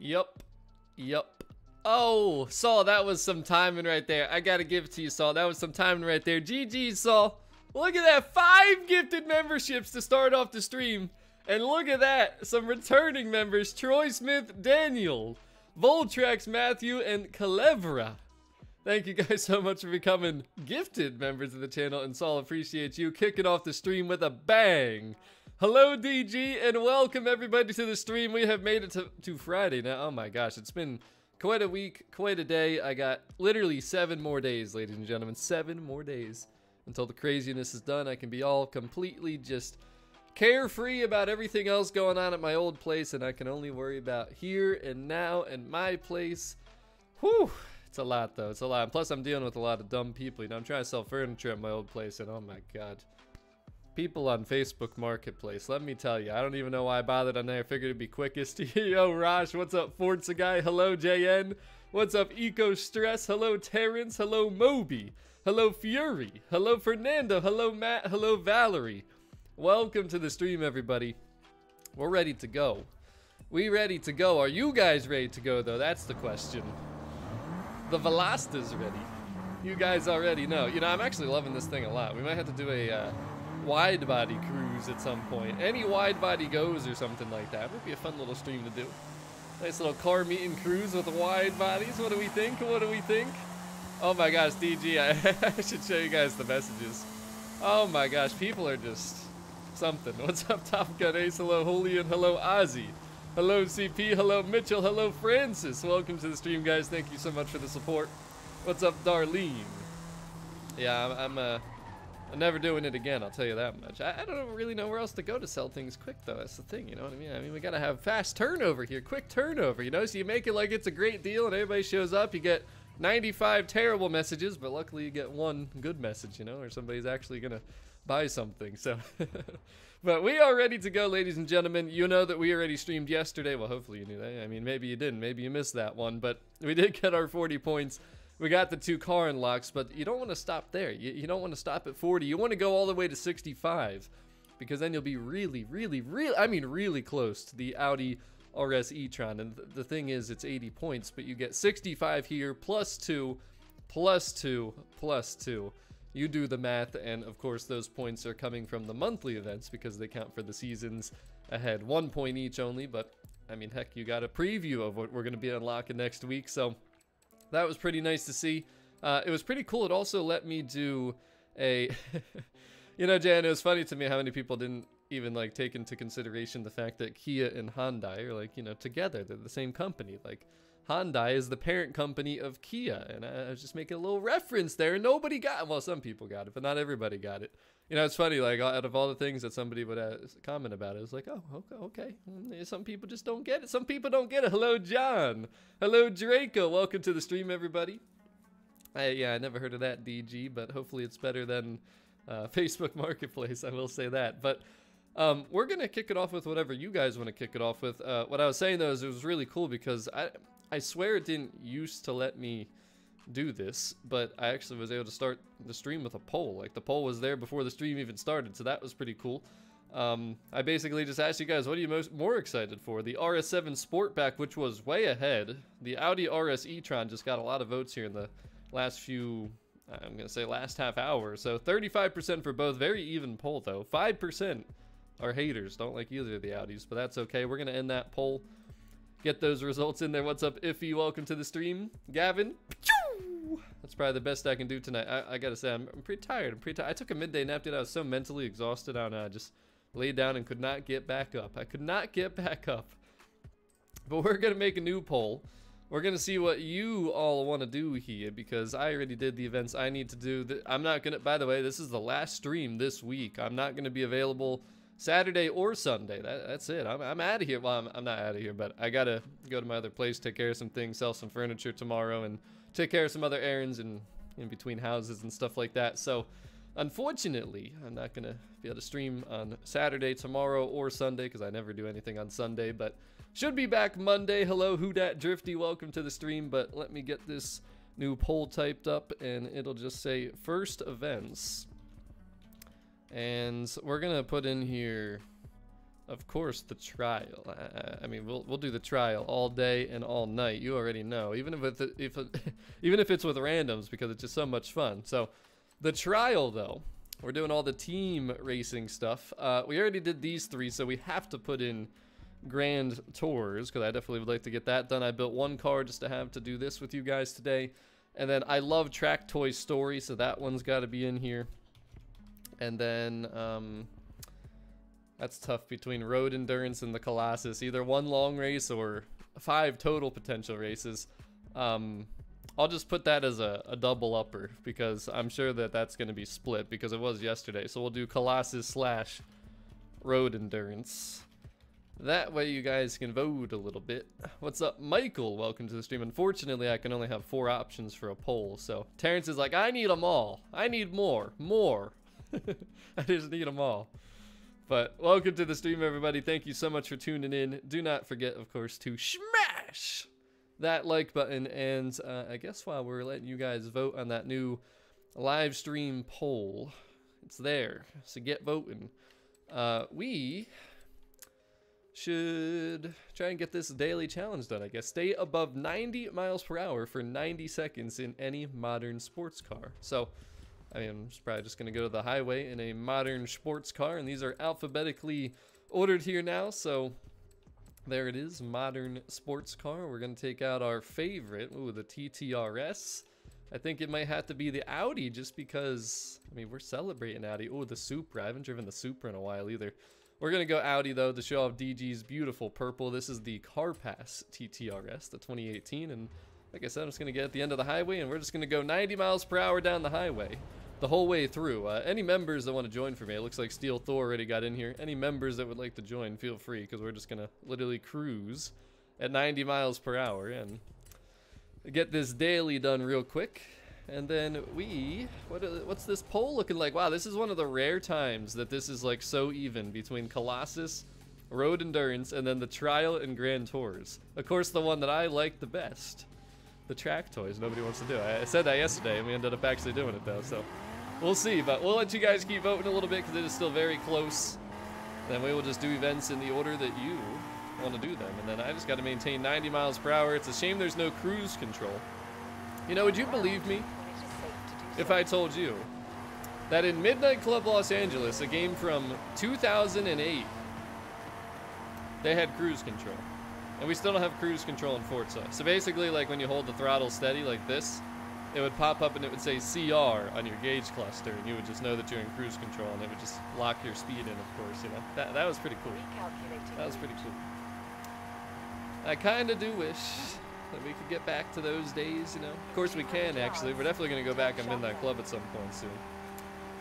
Yup. Yup. Oh, Saul, that was some timing right there. I gotta give it to you, Saul. That was some timing right there. GG, Saul. Look at that. 5 gifted memberships to start off the stream. And look at that. Some returning members. Troy Smith, Daniel, Voltrax, Matthew, and Calevra. Thank you guys so much for becoming gifted members of the channel, and Saul, appreciate you. Kicking off the stream with a bang. Hello, DG, and welcome everybody to the stream. We have made it to Friday now. Oh my gosh, it's been quite a week, quite a day. I got literally 7 more days, ladies and gentlemen. 7 more days until the craziness is done. I can be all completely just carefree about everything else going on at my old place, and I can only worry about here and now and my place. Whew. It's a lot, though. It's a lot. And plus, I'm dealing with a lot of dumb people. You know, I'm trying to sell furniture at my old place, and oh my god, people on Facebook Marketplace. Let me tell you, I don't even know why I bothered on there. I figured it'd be quickest. Yo, Rosh, what's up, Forza guy? Hello, JN. What's up, Eco Stress? Hello, Terrence. Hello, Moby. Hello, Fury. Hello, Fernando. Hello, Matt. Hello, Valerie. Welcome to the stream, everybody. We're ready to go. We ready to go. Are you guys ready to go, though? That's the question. The Velasta's ready. You guys already know. You know, I'm actually loving this thing a lot. We might have to do a wide body cruise at some point. Any wide body goes or something like that. It would be a fun little stream to do. Nice little car meet and cruise with the wide bodies. What do we think? What do we think? Oh my gosh, DG, I should show you guys the messages. Oh my gosh, people are just something. What's up, Top Gun Ace? Hello, Julian. Hello, Ozzy. Hello, CP. Hello, Mitchell. Hello, Francis. Welcome to the stream, guys. Thank you so much for the support. What's up, Darlene? Yeah, I'm never doing it again, I'll tell you that much. I don't really know where else to go to sell things quick, though. That's the thing, you know what I mean? I mean, we got to have fast turnover here, quick turnover, you know? So you make it like it's a great deal and everybody shows up. You get 95 terrible messages, but luckily you get 1 good message, you know, or somebody's actually going to buy something, so... But we are ready to go, ladies and gentlemen. You know that we already streamed yesterday. Well, hopefully you knew that. I mean, maybe you didn't. Maybe you missed that one. But we did get our 40 points. We got the 2 car unlocks. But you don't want to stop there. You don't want to stop at 40. You want to go all the way to 65. Because then you'll be really, really, really, I mean really close to the Audi RS e-tron. And the thing is, it's 80 points. But you get 65 here, plus 2, plus 2, plus 2. You do the math, and of course those points are coming from the monthly events because they count for the seasons ahead. 1 point each only, but I mean, heck, you got a preview of what we're going to be unlocking next week, so that was pretty nice to see. It was pretty cool. It also let me do a... You know, Jan, it was funny to me how many people didn't even, like, take into consideration the fact that Kia and Hyundai are, like, you know, together. They're the same company, like... Hyundai is the parent company of Kia, and I was just making a little reference there. Nobody got it. Well, some people got it, but not everybody got it. You know, it's funny, like, out of all the things that somebody would comment about it, it's like, oh, okay. Some people just don't get it. Some people don't get it. Hello, John. Hello, Draco. Welcome to the stream, everybody. I never heard of that, DG, but hopefully it's better than Facebook Marketplace. I will say that, but... we're going to kick it off with whatever you guys want to kick it off with. What I was saying, though, is it was really cool because I swear it didn't used to let me do this, but I actually was able to start the stream with a poll. Like, the poll was there before the stream even started, so that was pretty cool. I basically just asked you guys, what are you more excited for? The RS7 Sportback, which was way ahead. The Audi RS e-tron just got a lot of votes here in the last few... I'm going to say last half hour. So 35% for both. Very even poll, though. 5%. Our haters don't like either of the Audis, but that's okay. We're gonna end that poll, get those results in there. What's up, Iffy? Welcome to the stream, Gavin. That's probably the best I can do tonight. I gotta say, I'm pretty tired. I took a midday nap, dude. I was so mentally exhausted. I just laid down and could not get back up. But we're gonna make a new poll. We're gonna see what you all want to do here, because I already did the events I need to do. I'm not gonna. By the way, this is the last stream this week. I'm not gonna be available Saturday or Sunday. That's it. I'm out of here. Well, I'm not out of here, but I gotta go to my other place, take care of some things, sell some furniture tomorrow, and take care of some other errands and in between houses and stuff like that. So unfortunately, I'm not gonna be able to stream on Saturday, tomorrow, or Sunday, because I never do anything on Sunday, but should be back Monday. Hello, Who Dat Drifty. Welcome to the stream. But let me get this new poll typed up, and it'll just say first events. And we're gonna put in here Of course, the trial. I mean, we'll do the trial all day and all night. You already know, even if it's with randoms, because it's just so much fun. So, the trial though, we're doing all the team racing stuff. We already did these three, so we have to put in grand tours because I definitely would like to get that done. I built one car just to have to do this with you guys today, and then I love Track Toy Story, so that one's got to be in here, and then that's tough between Road Endurance and the Colossus. Either one long race or 5 total potential races. I'll just put that as a double upper because I'm sure that that's going to be split because it was yesterday. So we'll do Colossus / Road Endurance. That way you guys can vote a little bit. What's up, Michael? Welcome to the stream. Unfortunately, I can only have 4 options for a poll. So Terrence is like, I need them all. I need more. I just need them all. But welcome to the stream, everybody. Thank you so much for tuning in. Do not forget, of course, to smash that like button. And I guess while we're letting you guys vote on that new live stream poll, it's there. So get voting. We should try and get this daily challenge done, I guess. Stay above 90 miles per hour for 90 seconds in any modern sports car. So I mean, I'm probably just going to go to the highway in a modern sports car, and these are alphabetically ordered here now, so there it is, modern sports car. We're going to take out our favorite, ooh, the TTRS. I think it might have to be the Audi just because, I mean, we're celebrating Audi. Ooh, the Supra. I haven't driven the Supra in a while either. We're going to go Audi, though, to show off DG's beautiful purple. This is the CarPass TTRS, the 2018, and like I said, I'm just going to get at the end of the highway, and we're just going to go 90 miles per hour down the highway the whole way through. Any members that want to join for me, it looks like Steel Thor already got in here. Any members that would like to join, feel free, because we're just going to literally cruise at 90 miles per hour and get this daily done real quick. And then what's this poll looking like? Wow, this is one of the rare times that this is like so even between Colossus, Road Endurance, and then the Trial and Grand Tours. Of course, the one that I like the best. The track toys nobody wants to do. I said that yesterday and we ended up actually doing it though, so we'll see, but we'll let you guys keep voting a little bit because it is still very close. Then we will just do events in the order that you want to do them, and then I just got to maintain 90 miles per hour. It's a shame there's no cruise control. You know, would you believe me if I told you that in Midnight Club Los Angeles, a game from 2008, they had cruise control? And we still don't have cruise control in Forza. So basically, like when you hold the throttle steady like this, it would pop up and it would say CR on your gauge cluster, and you would just know that you're in cruise control, and it would just lock your speed in, of course, you know. That was pretty cool. That was pretty cool. I kind of do wish that we could get back to those days, you know. Of course we can, actually. We're definitely going to go back and Midnight Club at some point soon.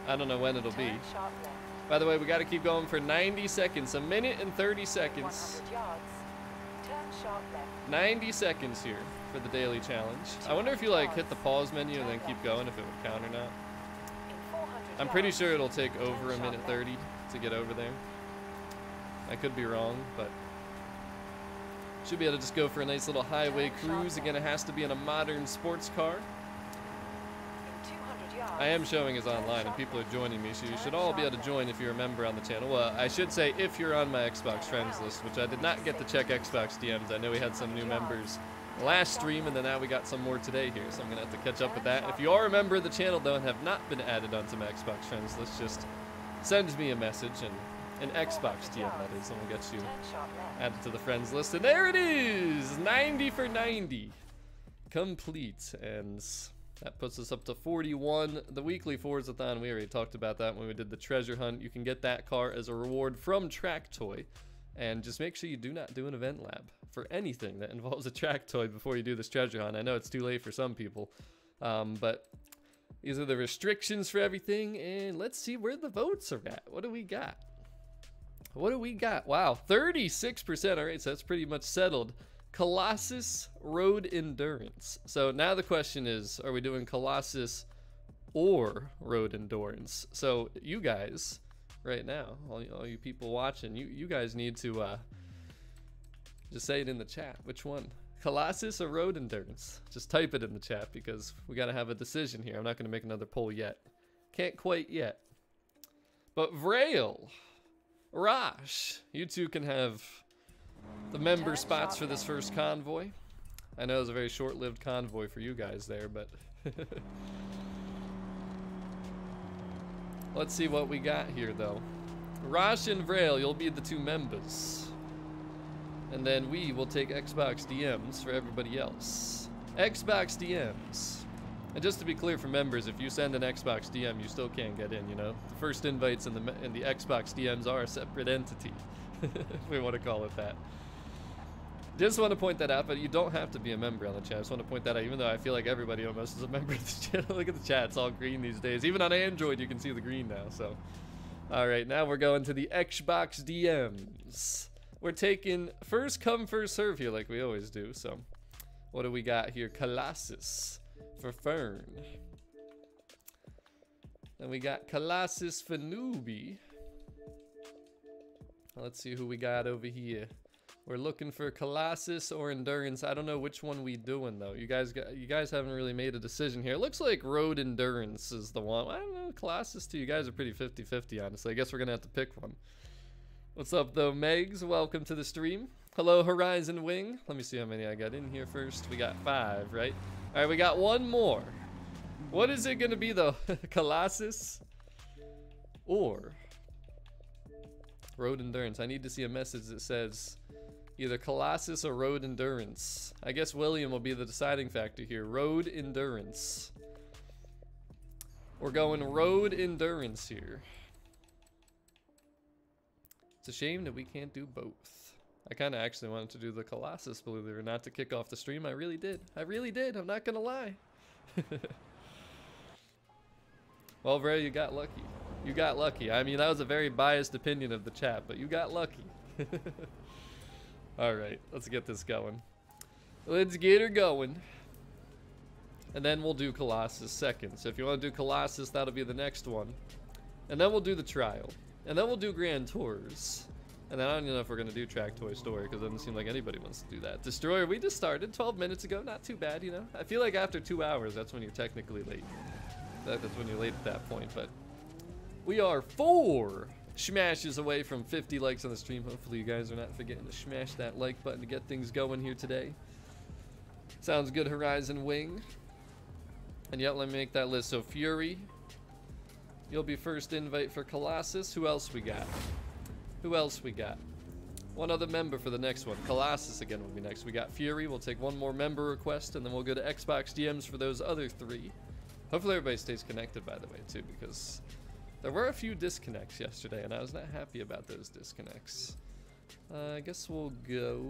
I don't know when it'll be. By the way, we got to keep going for 90 seconds, a minute and 30 seconds. 90 seconds here for the daily challenge. I wonder if you like hit the pause menu and then keep going, if it would count or not. I'm pretty sure it'll take over a minute 30 to get over there. I could be wrong, but should be able to just go for a nice little highway cruise. Again, it has to be in a modern sports car. I am showing is online and people are joining me, so you should all be able to join if you're a member on the channel. Well, I should say if you're on my Xbox friends list, which I did not get to check Xbox DMs. I know we had some new members last stream, and then now we got some more today here, so I'm going to have to catch up with that. If you are a member of the channel, though, and have not been added onto my Xbox friends list, just send me a message, and an Xbox DM, that is, and we'll get you added to the friends list. And there it is! 90 for 90. Complete, and that puts us up to 41. The weekly Forzathon, we already talked about that when we did the treasure hunt. You can get that car as a reward from Track Toy. And just make sure you do not do an event lab for anything that involves a Track Toy before you do this treasure hunt. I know it's too late for some people, but these are the restrictions for everything. And let's see where the votes are at. What do we got? What do we got? Wow, 36%. All right, so that's pretty much settled. Colossus, Road Endurance. So now the question is, are we doing Colossus or Road Endurance? So you guys right now, all you people watching, you guys need to just say it in the chat. Which one? Colossus or Road Endurance? Just type it in the chat because we got to have a decision here. I'm not going to make another poll yet. Can't quite yet. But Vrail, Rosh, you two can have the member spots for this first convoy. I know it was a very short-lived convoy for you guys there, but let's see what we got here, though. Rosh and Vrail, you'll be the two members. And then we will take Xbox DMs for everybody else. Xbox DMs. And just to be clear for members, if you send an Xbox DM, you still can't get in, you know? The first invites and the Xbox DMs are a separate entity, if we want to call it that. Just want to point that out, but you don't have to be a member on the chat. I just want to point that out, even though I feel like everybody almost is a member of this channel. Look at the chat, it's all green these days. Even on Android, you can see the green now, so. All right, now we're going to the Xbox DMs. We're taking first come, first serve here, like we always do, so. What do we got here? Colossus for Fern. Then we got Colossus for Newbie. Let's see who we got over here. We're looking for Colossus or Endurance. I don't know which one we doing though. You guys haven't really made a decision here. It looks like Road Endurance is the one. I don't know, Colossus too. You guys are pretty 50-50 honestly. I guess we're gonna have to pick one. What's up though, Megs? Welcome to the stream. Hello, Horizon Wing. Let me see how many I got in here first. We got 5, right? All right, we got one more. What is it gonna be though? Colossus or Road Endurance? I need to see a message that says either Colossus or Road Endurance. I guess William will be the deciding factor here. Road Endurance. We're going Road Endurance here. It's a shame that we can't do both. I kind of actually wanted to do the Colossus, believe it or not, to kick off the stream. I really did. I really did. I'm not going to lie. Well, Vrail, you got lucky. You got lucky. I mean, that was a very biased opinion of the chat, but you got lucky. All right, let's get this going. Let's get her going. And then we'll do Colossus second. So if you want to do Colossus, that'll be the next one. And then we'll do the trial. And then we'll do Grand Tours. And then I don't even know if we're going to do Track Toy Story because it doesn't seem like anybody wants to do that. Destroyer, we just started 12 minutes ago. Not too bad, you know. I feel like after 2 hours, that's when you're technically late. That's when you're late at that point. But we are 4 smashes away from 50 likes on the stream. Hopefully you guys are not forgetting to smash that like button to get things going here today. Sounds good, Horizon Wing. And yet, let me make that list. So Fury, you'll be first invite for Colossus. Who else we got? Who else we got? One other member for the next one. Colossus again will be next. We got Fury. We'll take one more member request, and then we'll go to Xbox DMs for those other 3. Hopefully everybody stays connected, by the way, too, because there were a few disconnects yesterday, and I was not happy about those disconnects. I guess we'll go...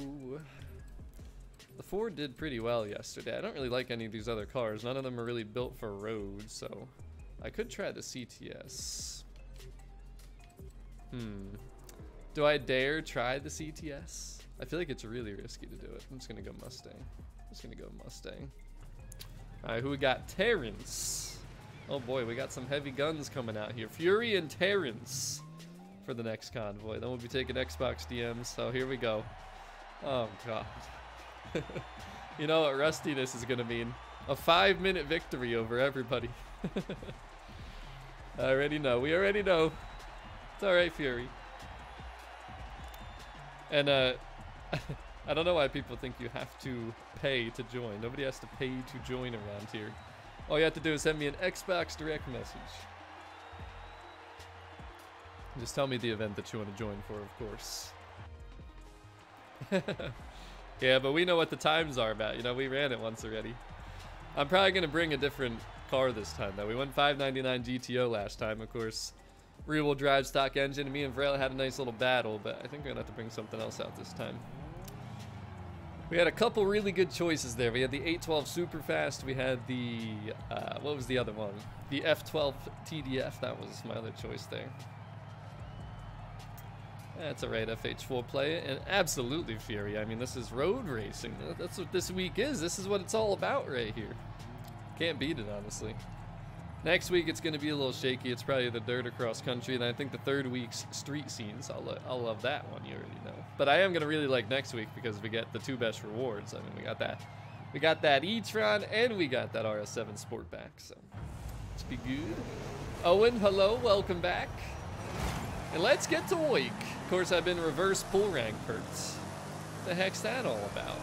The Ford did pretty well yesterday. I don't really like any of these other cars. None of them are really built for road, so I could try the CTS. Do I dare try the CTS? I feel like it's really risky to do it. I'm just gonna go Mustang. All right, who we got? Terrence. Oh boy, we got some heavy guns coming out here. Fury and Terrence for the next convoy. Then we'll be taking Xbox DMs, so here we go. Oh God. You know what rustiness is gonna mean. A 5-minute victory over everybody. I already know, we already know. It's all right, Fury. And I don't know why people think you have to pay to join. Nobody has to pay to join around here. All you have to do is send me an Xbox direct message. Just tell me the event that you want to join for, of course. Yeah, but we know what the times are about. You know, we ran it once already. I'm probably going to bring a different car this time, though. We went 599 GTO last time, of course. Rear-wheel drive stock engine. Me and Vrail had a nice little battle, but I think we're gonna have to bring something else out this time. We had a couple really good choices there. We had the 812 super fast. We had the what was the other one? The F12 TDF. That was my other choice there. That's all right, FH4 play, and absolutely Fury. I mean, this is road racing. That's what this week is. This is what it's all about right here. Can't beat it, honestly. Next week, it's going to be a little shaky. It's probably the dirt across country, and I think the third week's street scenes. I'll love that one, you already know. But I am going to really like next week because we get the 2 best rewards. I mean, we got that e-tron, and we got that RS7 Sportback, so it's be good. Owen, hello, welcome back. And let's get to week. Of course, I've been reverse pull rank perks. What the heck's that all about?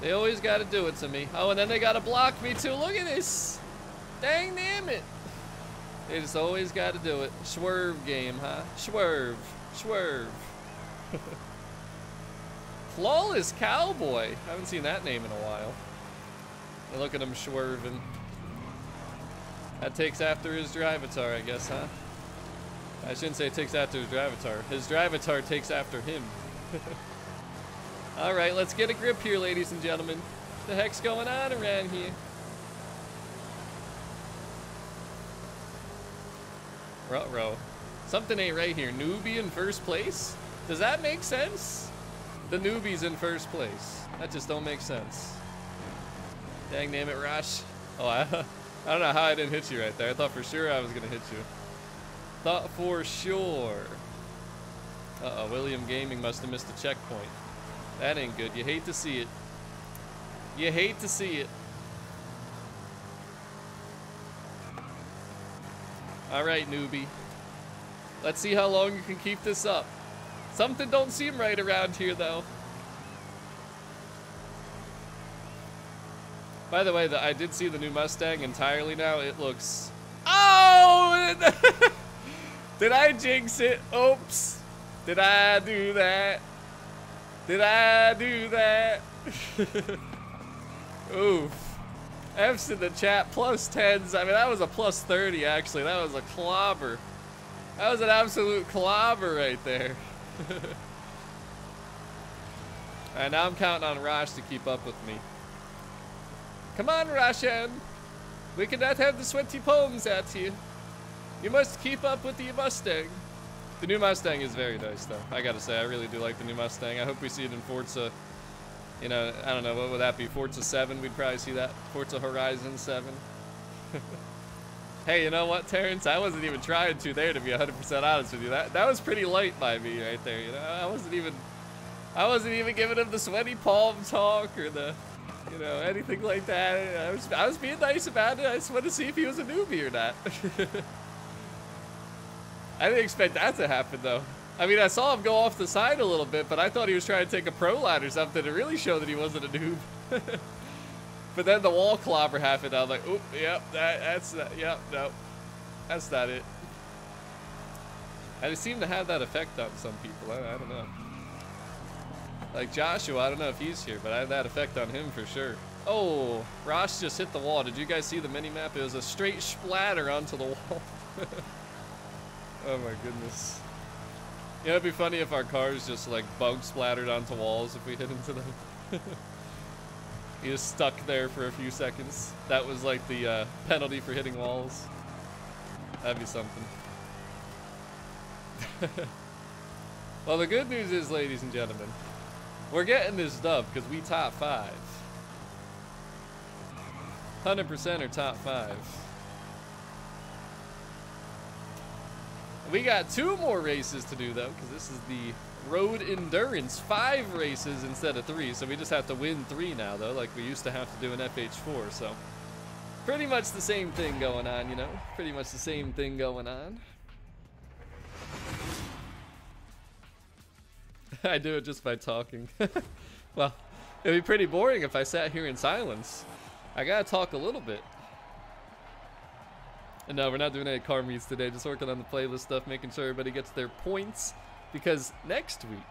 They always got to do it to me. Oh, and then they got to block me too. Look at this. Dang, damn it. They just always got to do it. Swerve game, huh? Swerve. Swerve. Flawless Cowboy. I haven't seen that name in a while. And look at him swerving. That takes after his drivatar, I guess, huh? I shouldn't say it takes after his drivatar. His drivatar takes after him. All right, let's get a grip here, ladies and gentlemen. What the heck's going on around here? Ruh-roh. Something ain't right here. Newbie in first place? Does that make sense? The newbie's in first place. That just don't make sense. Dang, damn it, Rosh. Oh, I don't know how I didn't hit you right there. I thought for sure I was gonna hit you. Thought for sure. Uh-oh, William Gaming must have missed a checkpoint. That ain't good. You hate to see it. You hate to see it. All right, newbie. Let's see how long you can keep this up. Something don't seem right around here, though. By the way, I did see the new Mustang entirely now. It looks... Oh! Did I jinx it? Oops. Did I do that? Did I do that? Oof. F's in the chat, plus 10s. I mean, that was a plus 30, actually. That was a clobber. That was an absolute clobber right there. All right, now I'm counting on Rosh to keep up with me. Come on, Roshan. We cannot have the sweaty palms at you. You must keep up with the Mustang. The new Mustang is very nice, though. I gotta say, I really do like the new Mustang. I hope we see it in Forza. You know, I don't know, what would that be? Forza 7, we'd probably see that. Forza Horizon 7. Hey, you know what, Terrence? I wasn't even trying to there, to be 100% honest with you. That was pretty light by me right there, you know? I wasn't even giving him the sweaty palm talk or the, you know, anything like that. I was being nice about it. I just wanted to see if he was a newbie or not. I didn't expect that to happen, though. I mean, I saw him go off the side a little bit, but I thought he was trying to take a pro line or something to really show that he wasn't a noob. But then the wall clobber happened. I was like, oop, yep, that's that. Yep, no, that's not it. And it seemed to have that effect on some people. I don't know. Like Joshua, I don't know if he's here, but I had that effect on him for sure. Oh, Rosh just hit the wall. Did you guys see the mini-map? It was a straight splatter onto the wall. Oh my goodness. You know, it'd be funny if our cars just like bug splattered onto walls if we hit into them. You just stuck there for a few seconds. That was like the penalty for hitting walls. That'd be something. Well, the good news is, ladies and gentlemen, we're getting this dub because we top five. 100% are top five. We got two more races to do, though, because this is the Road Endurance. 5 races instead of 3, so we just have to win 3 now, though, like we used to have to do in FH4, so pretty much the same thing going on, you know? Pretty much the same thing going on. I do it just by talking. Well, it'd be pretty boring if I sat here in silence. I gotta talk a little bit. And no, we're not doing any car meets today, just working on the playlist stuff, making sure everybody gets their points, because next week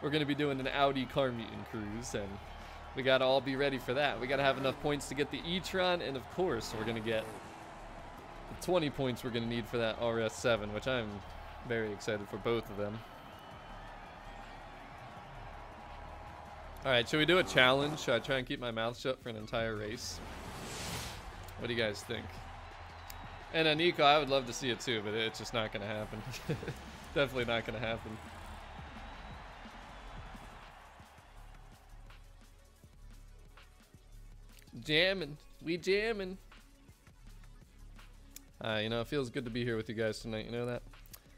we're going to be doing an Audi car meet and cruise, and we got to all be ready for that. We got to have enough points to get the e-tron, and of course we're going to get the 20 points we're going to need for that RS7, which I'm very excited for both of them. All right, should we do a challenge? Should I try and keep my mouth shut for an entire race? What do you guys think? And Aniko, I would love to see it too, but it's just not going to happen. Definitely not going to happen. Jamming. We jamming. You know, it feels good to be here with you guys tonight. You know that?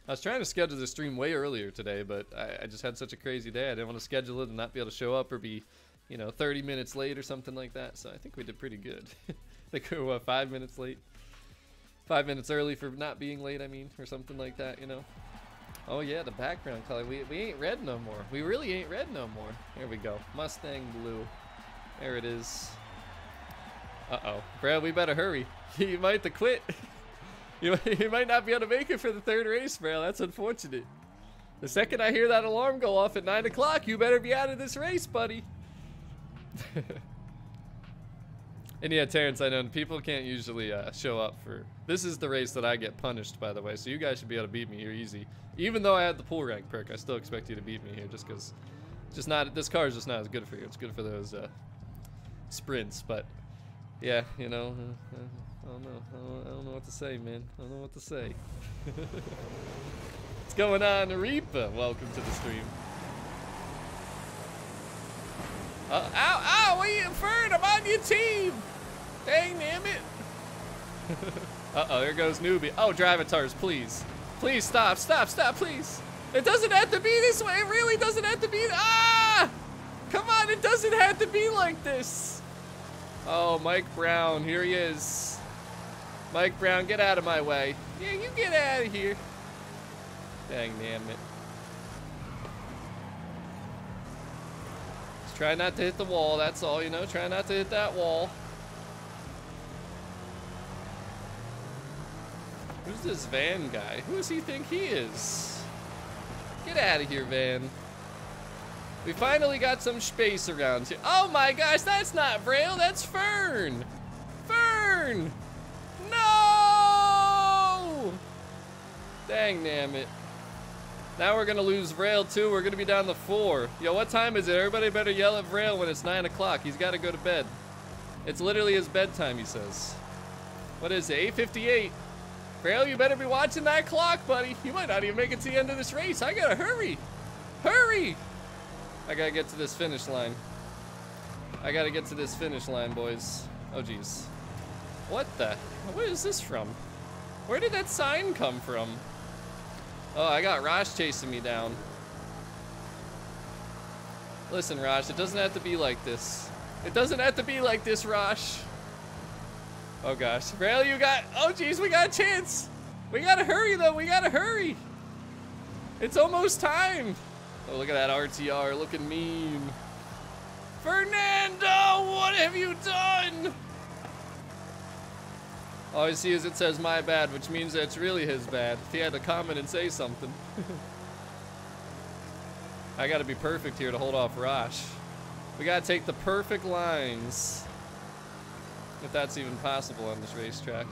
I was trying to schedule the stream way earlier today, but I just had such a crazy day. I didn't want to schedule it and not be able to show up or be, you know, 30 minutes late or something like that. So I think we did pretty good. I think we were, what, 5 minutes late? 5 minutes early for not being late, I mean, or something like that, you know. Oh yeah, the background color. We ain't red no more. We really ain't red no more. Here we go. Mustang blue. There it is. Uh-oh. Brad, we better hurry. You might have quit. You might not be able to make it for the third race, Braille. That's unfortunate. The second I hear that alarm go off at 9 o'clock, you better be out of this race, buddy. And yeah, Terrence, I know people can't usually show up for... This is the race that I get punished, by the way, so you guys should be able to beat me here easy. Even though I had the pool rank perk, I still expect you to beat me here just because... This car is just not as good for you. It's good for those sprints, but... Yeah, you know... I don't know. I don't know what to say, man. I don't know what to say. What's going on, Reaper? Welcome to the stream. Ow! What are you inferring? I'm on your team! Dang, damn it! Uh-oh, there goes Newbie. Oh, Drivatars, please. Please stop, stop, stop, please. It doesn't have to be this way. It really doesn't have to be... Ah! Come on, it doesn't have to be like this. Oh, Mike Brown, here he is. Mike Brown, get out of my way. Yeah, you get out of here. Dang, damn it. Just try not to hit the wall, that's all, you know. Try not to hit that wall. Who's this van guy? Who does he think he is? Get out of here, van. We finally got some space around here. Oh my gosh, that's not Braille, that's Fern! Fern! No! Dang, damn it. Now we're gonna lose Braille too. We're gonna be down to 4. Yo, what time is it? Everybody better yell at Braille when it's 9 o'clock. He's gotta go to bed. It's literally his bedtime, he says. What is it? 8:58. Braille, you better be watching that clock, buddy. You might not even make it to the end of this race. I gotta hurry! Hurry! I gotta get to this finish line. I gotta get to this finish line, boys. Oh, jeez. What the? Where is this from? Where did that sign come from? Oh, I got Rosh chasing me down. Listen, Rosh, it doesn't have to be like this. It doesn't have to be like this, Rosh. Oh, gosh. Rail, you got... Oh, jeez, we got a chance. We gotta hurry, though. We gotta hurry. It's almost time. Oh, look at that RTR looking mean. Fernando, what have you done? All I see is it says my bad, which means that it's really his bad. He had to comment and say something. I gotta be perfect here to hold off Rosh. We gotta take the perfect lines. If that's even possible on this racetrack.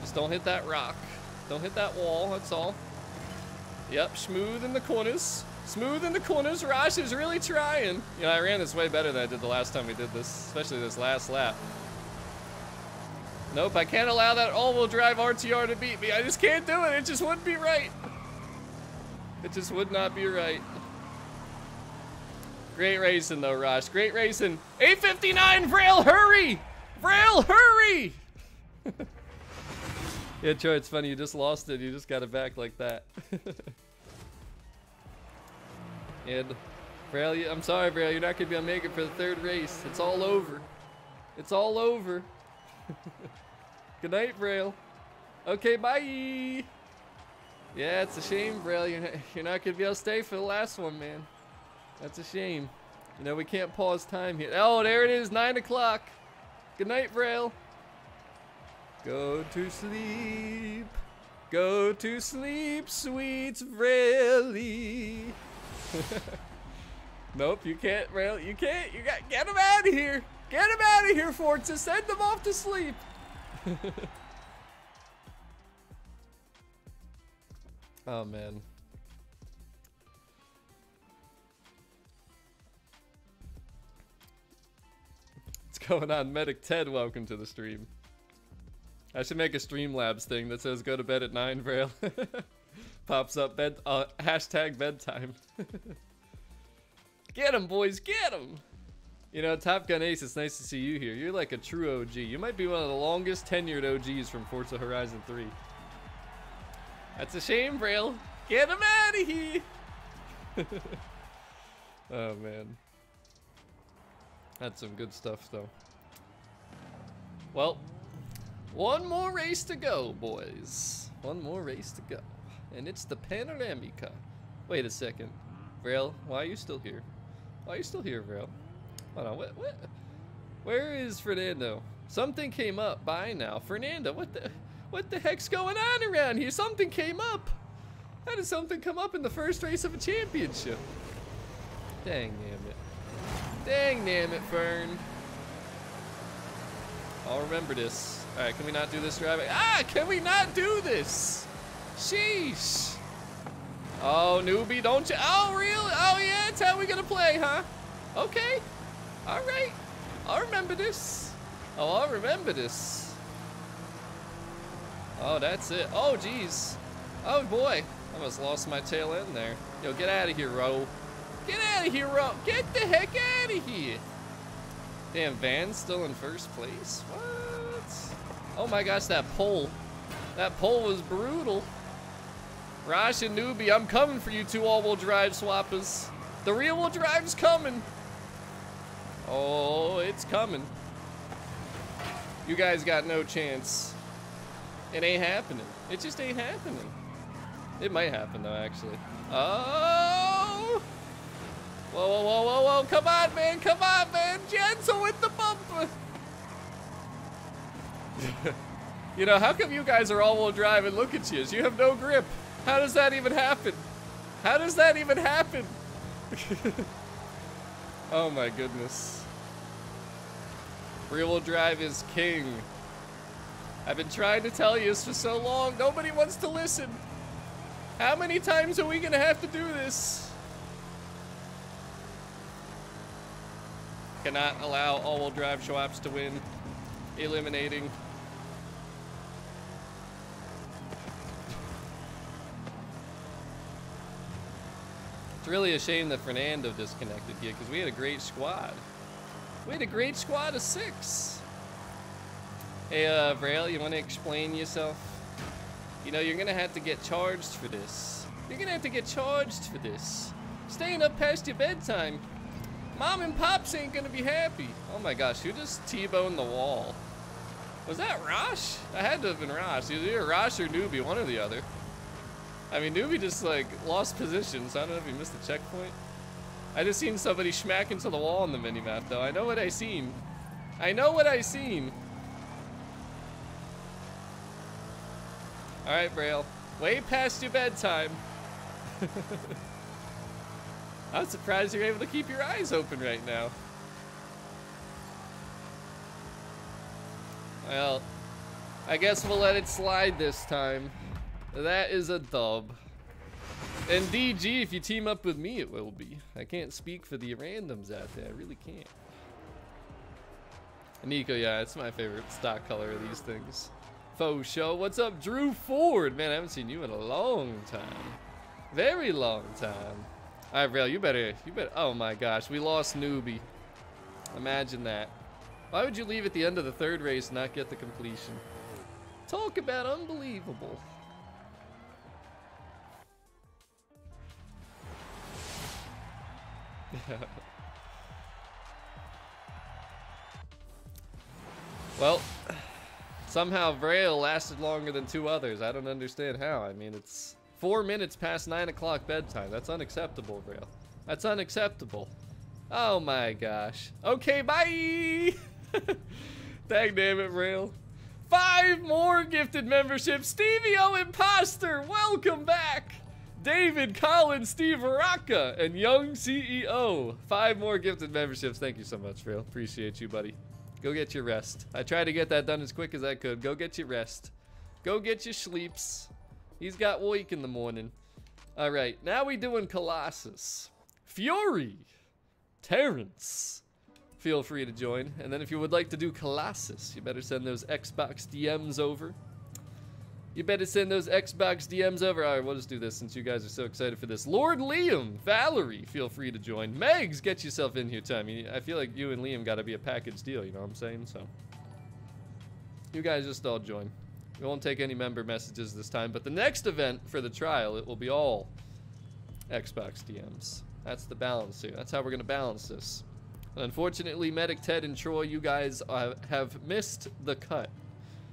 Just don't hit that rock. Don't hit that wall, that's all. Yep, smooth in the corners. Smooth in the corners. Rosh is really trying. You know, I ran this way better than I did the last time we did this, especially this last lap. Nope, I can't allow that all-wheel drive RTR to beat me. I just can't do it. It just wouldn't be right. It just would not be right. Great racing, though, Rosh. Great racing. 8:59, Vrail, hurry! Vrail, hurry! Yeah, Troy, it's funny, you just lost it, you just got it back like that. And, Braille, I'm sorry, Braille, you're not going to be able to make it for the third race. It's all over. It's all over. Good night, Braille. Okay, bye! Yeah, it's a shame, Braille, you're not going to be able to stay for the last one, man. That's a shame. You know, we can't pause time here. Oh, there it is, 9 o'clock. Good night, Braille. Go to sleep. Go to sleep, sweet Vrail. Nope, you can't, Vrail. You can't. You got get him out of here. Get him out of here, Forza. Send them off to sleep. Oh man. What's going on, Medic Ted? Welcome to the stream. I should make a Streamlabs thing that says go to bed at 9, Braille. Pops up bed, hashtag bedtime. Get him, boys, get him! You know, Top Gun Ace, it's nice to see you here. You're like a true OG. You might be one of the longest tenured OGs from Forza Horizon 3. That's a shame, Braille. Get him out of here! Oh, man. That's some good stuff, though. Well... One more race to go, boys. One more race to go. And it's the Panoramica. Wait a second. Vrail, why are you still here? Why are you still here, Vrail? Hold on, what? Where is Fernando? Something came up by now. Fernando, what the heck's going on around here? Something came up. How did something come up in the first race of a championship? Dang damn it. Dang damn it, Fern. I'll remember this. All right, can we not do this driving? Ah, can we not do this? Sheesh. Oh, newbie, don't you? Oh, really? Oh, yeah, that's how we gonna play, huh? Okay. All right. I'll remember this. Oh, I'll remember this. Oh, that's it. Oh, jeez. Oh, boy. I almost lost my tail end there. Yo, get out of here, Ro. Get out of here, Ro. Get the heck out of here. Damn, Van's still in first place? What? Oh my gosh, that pole. That pole was brutal. Rosh and Newbie, I'm coming for you two all-wheel drive swappers. The rear-wheel drive's coming. Oh, it's coming. You guys got no chance. It ain't happening. It just ain't happening. It might happen, though, actually. Oh! Whoa, whoa, whoa, whoa, whoa. Come on, man. Come on, man. Gentle with the bumper. You know, how come you guys are all-wheel drive and look at you? You have no grip. How does that even happen? How does that even happen? Oh, my goodness. Rear-wheel drive is king. I've been trying to tell you this for so long. Nobody wants to listen. How many times are we going to have to do this? Cannot allow all-wheel drive swaps to win. Eliminating. It's really a shame that Fernando disconnected here because we had a great squad. We had a great squad of 6. Hey, Braille, you want to explain yourself? You know, you're going to have to get charged for this. You're going to have to get charged for this. Staying up past your bedtime. Mom and Pops ain't gonna be happy. Oh my gosh, who just T-boned the wall? Was that Rosh? That had to have been Rosh. Either Rosh or Newbie, one or the other. I mean, Newbie just like lost position, so I don't know if he missed the checkpoint. I just seen somebody smack into the wall on the minimap though. I know what I seen. I know what I seen. All right, Braille, way past your bedtime. I'm surprised you're able to keep your eyes open right now. Well, I guess we'll let it slide this time. That is a dub. And DG, if you team up with me, it will be. I can't speak for the randoms out there. I really can't. Nico, yeah, it's my favorite stock color of these things. Faux show. What's up, Drew Ford? Man, I haven't seen you in a long time. Very long time. All right, Rail, you better, oh my gosh, we lost Newbie. Imagine that. Why would you leave at the end of the third race and not get the completion? Talk about unbelievable. Well, somehow Vrail lasted longer than 2 others. I don't understand how. I mean, it's 4 minutes past 9 o'clock bedtime. That's unacceptable, Braille. That's unacceptable. Oh my gosh. Okay, bye. Dang damn it, Braille. 5 more gifted memberships. Stevie O Imposter, welcome back. David, Colin, Steve Rocca, and Young CEO. 5 more gifted memberships. Thank you so much, Braille. Appreciate you, buddy. Go get your rest. I tried to get that done as quick as I could. Go get your rest. Go get your sleeps. He's got wake in the morning. All right, now we doing Colossus. Fury, Terrence, feel free to join. And then if you would like to do Colossus, you better send those Xbox DMs over. You better send those Xbox DMs over. All right, we'll just do this since you guys are so excited for this. Lord Liam, Valerie, feel free to join. Megs, get yourself in here, Tom. I feel like you and Liam gotta be a package deal, you know what I'm saying? So you guys just all join. We won't take any member messages this time, but the next event for the trial, it will be all Xbox DMs. That's the balance here. That's how we're going to balance this. And unfortunately, Medic Ted and Troy, you guys have missed the cut.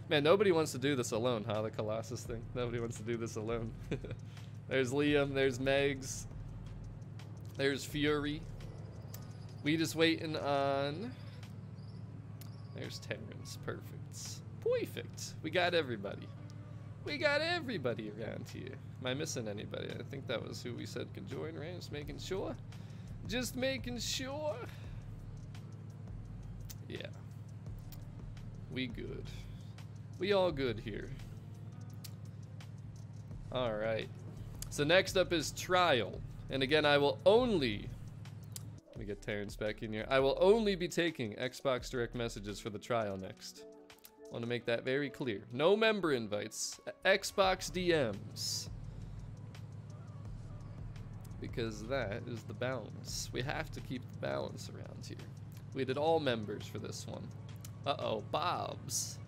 Man, nobody wants to do this alone, huh? The Colossus thing. Nobody wants to do this alone. There's Liam. There's Megs. There's Fury. We just waiting on... There's Terrence. Perfect. Perfect. We got everybody. We got everybody around here. Am I missing anybody? I think that was who we said could join, right? Just making sure. Just making sure. Yeah. We good. We all good here. Alright. So next up is Trial. And again, I will only... Let me get Terrence back in here. I will only be taking Xbox Direct messages for the Trial next. I want to make that very clear. No member invites. Xbox DMs. Because that is the balance. We have to keep the balance around here. We did all members for this one. Uh-oh, Bobs.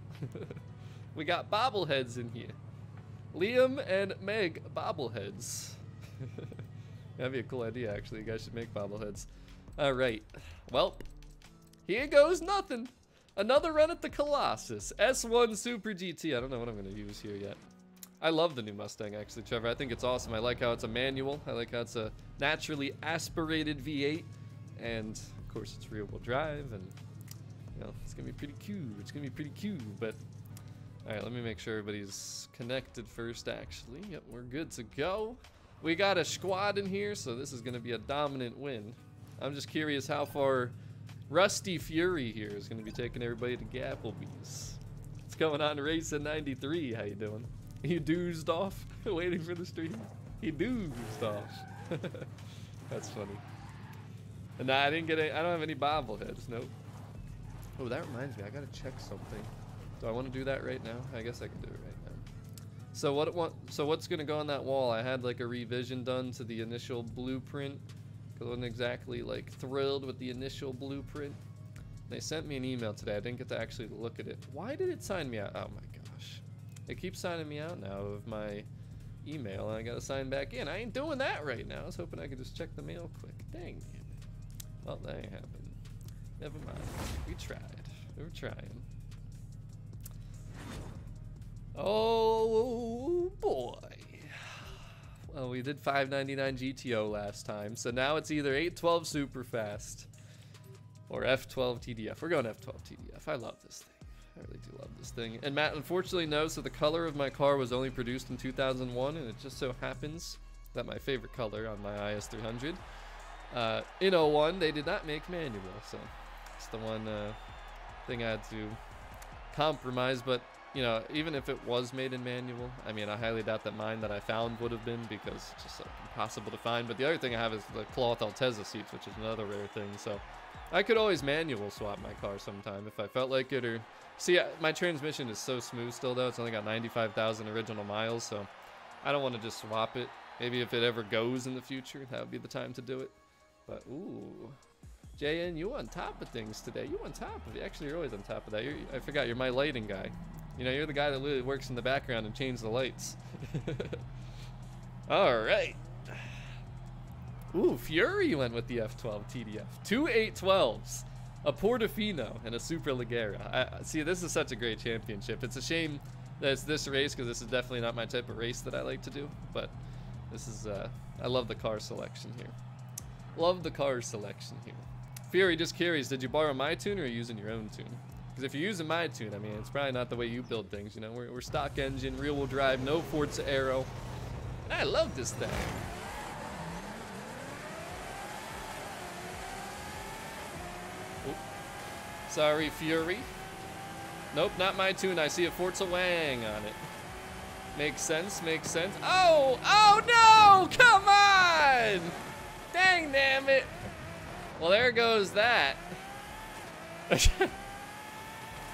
We got bobbleheads in here. Liam and Meg bobbleheads. That'd be a cool idea, actually. You guys should make bobbleheads. All right. Well, here goes nothing. Another run at the Colossus. S1 Super GT. I don't know what I'm going to use here yet. I love the new Mustang, actually, Trevor. I think it's awesome. I like how it's a manual. I like how it's a naturally aspirated V8. And, of course, it's rear-wheel drive. And, you know, it's going to be pretty cute. It's going to be pretty cute, but... All right, let me make sure everybody's connected first, actually. Yep, we're good to go. We got a squad in here, so this is going to be a dominant win. I'm just curious how far Rusty Fury here is going to be taking everybody to Gapplebee's. What's going on, Racing 93? How you doing? He doozed off, waiting for the stream. He doozed off. That's funny. And I didn't get any, I don't have any bobbleheads, nope. Oh, that reminds me, I got to check something. Do I want to do that right now? I guess I can do it right now. So what's going to go on that wall? I had like a revision done to the initial blueprint. I wasn't exactly like thrilled with the initial blueprint. They sent me an email today. I didn't get to actually look at it. Why did it sign me out? Oh my gosh. It keeps signing me out now of my email, and I got to sign back in. I ain't doing that right now. I was hoping I could just check the mail quick. Dang it. Well, that ain't happened. Never mind. We tried. We were trying. Oh boy. Well, we did 599 GTO last time, so now it's either 812 super fast or F12 TDF. We're going F12 TDF. I love this thing. I really do love this thing. And Matt unfortunately knows that the color of my car was only produced in 2001, and it just so happens that my favorite color on my IS300 in 01 they did not make manual, so it's the one thing I had to compromise. But you know, even if it was made in manual, I mean, I highly doubt that mine that I found would have been, because it's just impossible to find. But the other thing I have is the cloth Altezza seats, which is another rare thing. So I could always manual swap my car sometime if I felt like it. Or see, my transmission is so smooth still, though. It's only got 95,000 original miles, so I don't want to just swap it. Maybe if it ever goes in the future, that would be the time to do it. But ooh, JN, you on top of things today. You on top of it. Actually, you're always on top of that. I forgot, you're my lighting guy. You know, you're the guy that literally works in the background and changes the lights. All right. Ooh, Fury went with the F12 TDF. Two 812s, a Portofino, and a Supra Ligera. See, this is such a great championship. It's a shame that it's this race, because this is definitely not my type of race that I like to do. But this is, I love the car selection here. Love the car selection here. Fury, just curious, did you borrow my tune or are you using your own tune? Because if you're using my tune, I mean, it's probably not the way you build things, you know. We're stock engine, rear-wheel drive, no Forza Aero. And I love this thing. Oop. Sorry, Fury. Nope, not my tune. I see a Forza Wang on it. Makes sense, makes sense. Oh! Oh, no! Come on! Dang, damn it. Well, there goes that.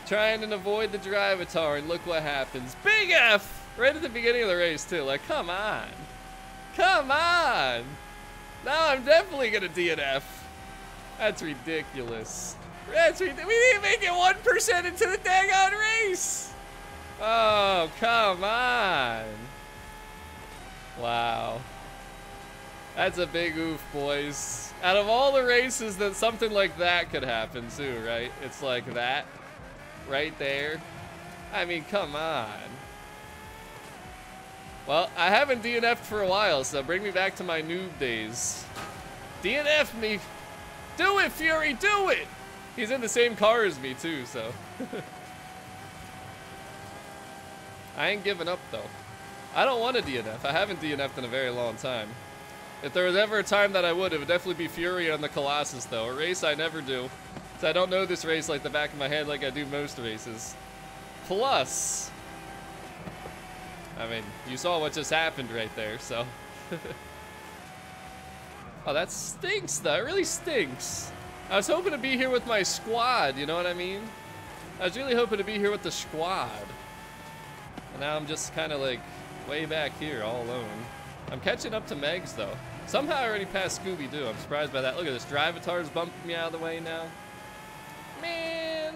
Trying to avoid the drivatar, and look what happens. Big F! Right at the beginning of the race, too. Like, come on. Come on! Now I'm definitely gonna DNF. That's ridiculous. That's ridiculous. We didn't make it 1% into the daggone race! Oh, come on. Wow. That's a big oof, boys. Out of all the races that something like that could happen, too, right? It's like that. Right there, I mean, come on. Well, I haven't DNF'd for a while, so bring me back to my noob days. DNF me. Do it, Fury, do it! He's in the same car as me, too, so. I ain't giving up, though. I don't want to DNF. I haven't DNF'd in a very long time. If there was ever a time that I would, it would definitely be Fury on the Colossus, though. A race I never do. So I don't know this race like the back of my head like I do most races. Plus, I mean, you saw what just happened right there, so. Oh, that stinks, though. It really stinks. I was hoping to be here with my squad, you know what I mean? I was really hoping to be here with the squad. And now I'm just kind of like way back here all alone. I'm catching up to Megs, though. Somehow I already passed Scooby-Doo. I'm surprised by that. Look at this. Drivatar's bumping me out of the way now. Man.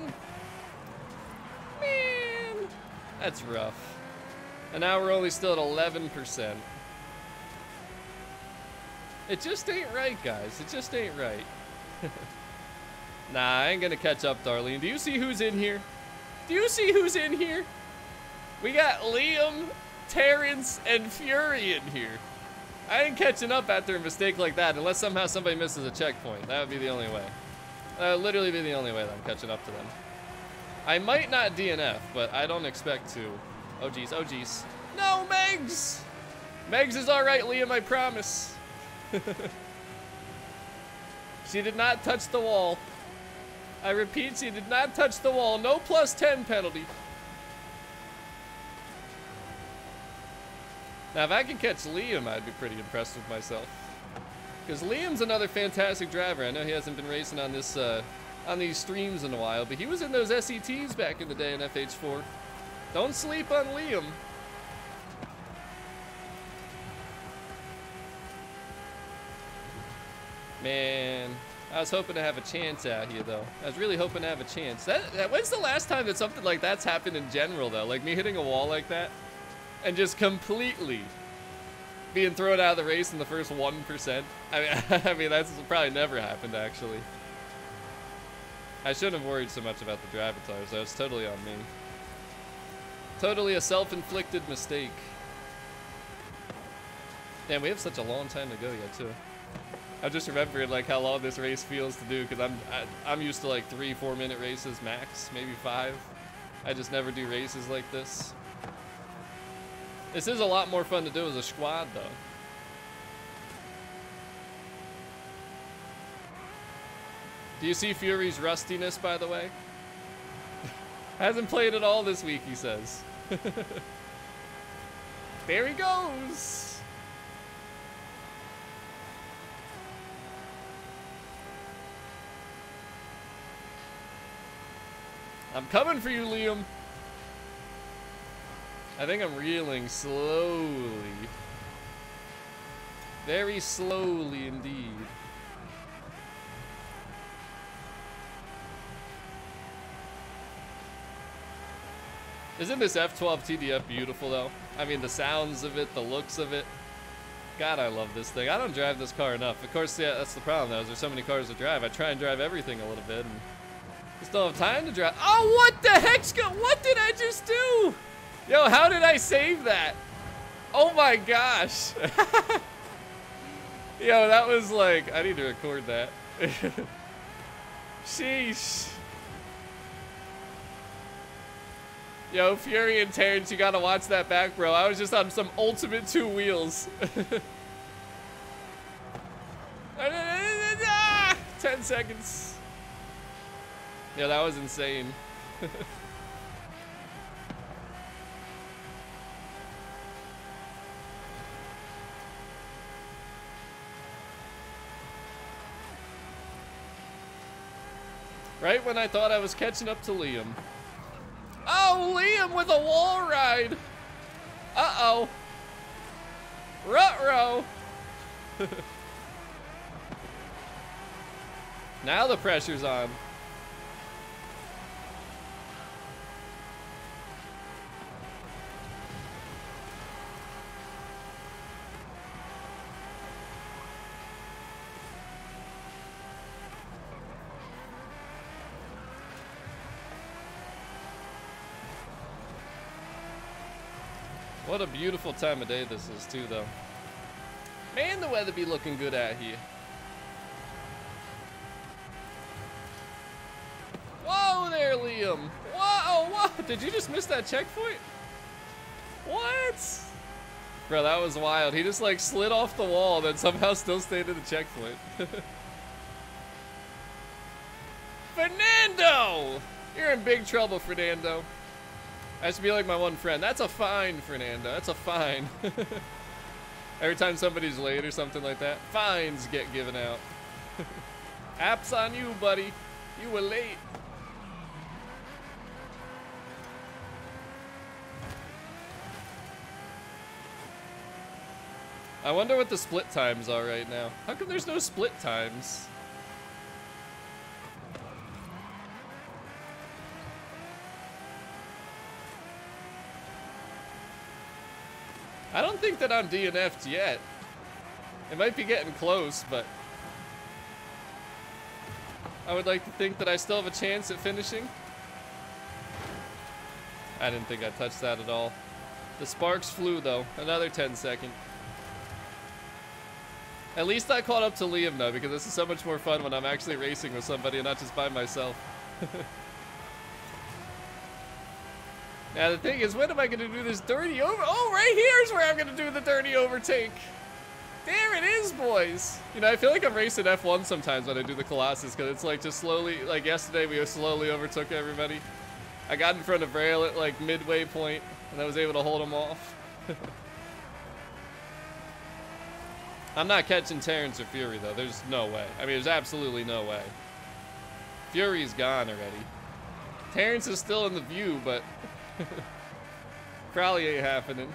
Man. That's rough. And now we're only still at 11%. It just ain't right, guys. It just ain't right. Nah, I ain't gonna catch up, Darlene. Do you see who's in here? Do you see who's in here? We got Liam, Terrence, and Fury in here. I ain't catching up after a mistake like that unless somehow somebody misses a checkpoint. That would be the only way. That would literally be the only way that I'm catching up to them. I might not DNF, but I don't expect to. Oh, geez. Oh, geez. No, Megs! Megs is all right, Liam, I promise. She did not touch the wall. I repeat, she did not touch the wall. No plus 10 penalty. Now, if I could catch Liam, I'd be pretty impressed with myself. Because Liam's another fantastic driver. I know he hasn't been racing on this, on these streams in a while, but he was in those SETs back in the day in FH4. Don't sleep on Liam. Man, I was hoping to have a chance out here, though. I was really hoping to have a chance. When's the last time that something like that's happened in general, though? Like me hitting a wall like that and just completely being thrown out of the race in the first 1%. I mean, that's probably never happened, actually. I shouldn't have worried so much about the drive attires. That was totally on me. Totally a self-inflicted mistake. Damn, we have such a long time to go yet, too. I just remembered like how long this race feels to do because I'm used to like 3-4 minute races max, maybe 5. I just never do races like this. This is a lot more fun to do as a squad, though. Do you see Fury's rustiness, by the way? Hasn't played at all this week, he says. There he goes. I'm coming for you, Liam. I think I'm reeling slowly. Very slowly indeed. Isn't this F12 TDF beautiful, though? I mean, the sounds of it, the looks of it. God, I love this thing. I don't drive this car enough. Of course, yeah, that's the problem, though, is there's so many cars to drive. I try and drive everything a little bit, and still have time to drive. Oh, what the heck's what did I just do? Yo, how did I save that? Oh my gosh. Yo, that was like, I need to record that. Sheesh. Yo, Fury and Terrence, you gotta watch that back, bro. I was just on some ultimate two wheels. 10 seconds. Yeah, that was insane. Right when I thought I was catching up to Liam. Oh, Liam with a wall ride. Uh-oh. Ruh-roh. Now the pressure's on. What a beautiful time of day this is too, though. Man, the weather be looking good out here. Whoa there, Liam. Whoa, whoa. Did you just miss that checkpoint? What? Bro, that was wild. He just like slid off the wall and then somehow still stayed at the checkpoint. Fernando! You're in big trouble, Fernando. I should be like my one friend. That's a fine, Fernando. That's a fine. Every time somebody's late or something like that, fines get given out. Apps on you, buddy. You were late. I wonder what the split times are right now. How come there's no split times? I don't think that I'm DNF'd yet. It might be getting close, but I would like to think that I still have a chance at finishing. I didn't think I touched that at all. The sparks flew though. Another 10-second. At least I caught up to Liam though, because this is so much more fun when I'm actually racing with somebody and not just by myself. Now the thing is, when am I gonna do this dirty over? Oh, right here's where I'm gonna do the dirty overtake. There it is, boys. You know, I feel like I'm racing F1 sometimes when I do the Colossus, because it's like just slowly, like yesterday we slowly overtook everybody. I got in front of Braille at like midway point, and I was able to hold him off. I'm not catching Terrence or Fury though, there's no way. I mean, there's absolutely no way. Fury's gone already. Terrence is still in the view, but probably ain't happening.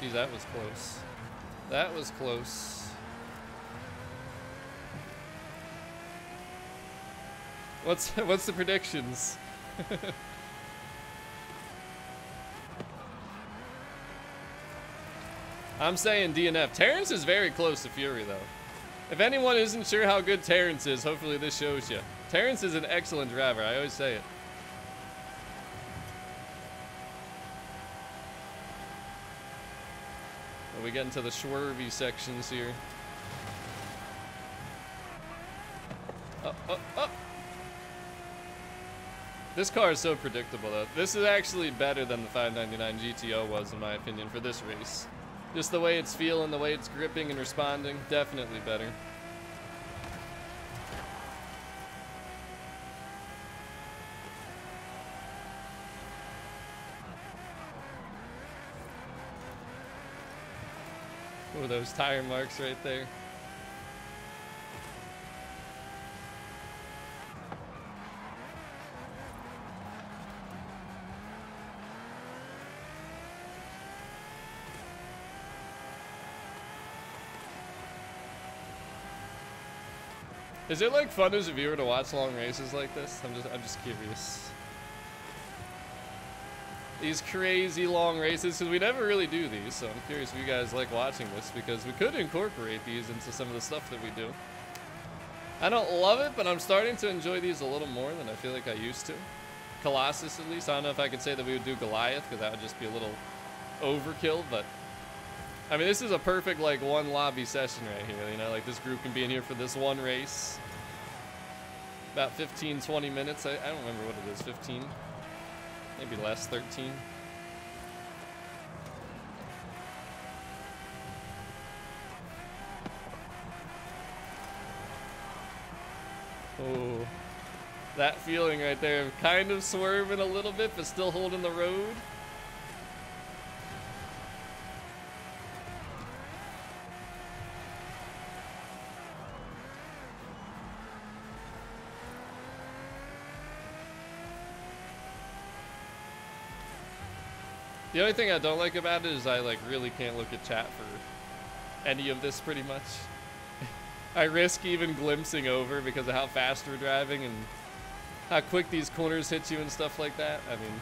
Geez, that was close. That was close. What's the predictions? I'm saying DNF. Terrence is very close to Fury, though. If anyone isn't sure how good Terrence is, hopefully this shows you. Terrence is an excellent driver. I always say it. Well, we get into the swervy sections here. Oh, oh, oh. This car is so predictable, though. This is actually better than the 599 GTO was, in my opinion, for this race. Just the way it's feeling, the way it's gripping and responding, definitely better. Oh, those tire marks right there. Is it like fun as a viewer to watch long races like this? I'm just curious. These crazy long races, because we never really do these, so I'm curious if you guys like watching this, because we could incorporate these into some of the stuff that we do. I don't love it, but I'm starting to enjoy these a little more than I feel like I used to. Colossus, at least. I don't know if I could say that we would do Goliath, because that would just be a little overkill, but I mean, this is a perfect, like, one lobby session right here, you know? Like, this group can be in here for this one race. About 15, 20 minutes. I don't remember what it is, 15? Maybe less, 13? Oh, that feeling right there of kind of swerving a little bit, but still holding the road. The only thing I don't like about it is I like really can't look at chat for any of this pretty much. I risk even glimpsing over because of how fast we're driving and how quick these corners hit you and stuff like that. I mean,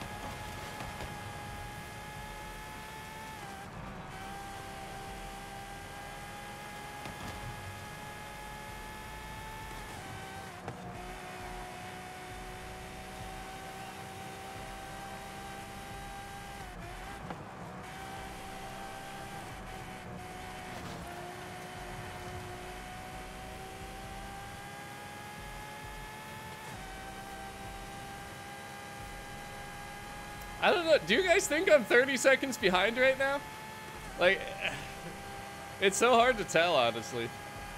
I don't know. Do you guys think I'm 30 seconds behind right now? Like, it's so hard to tell, honestly.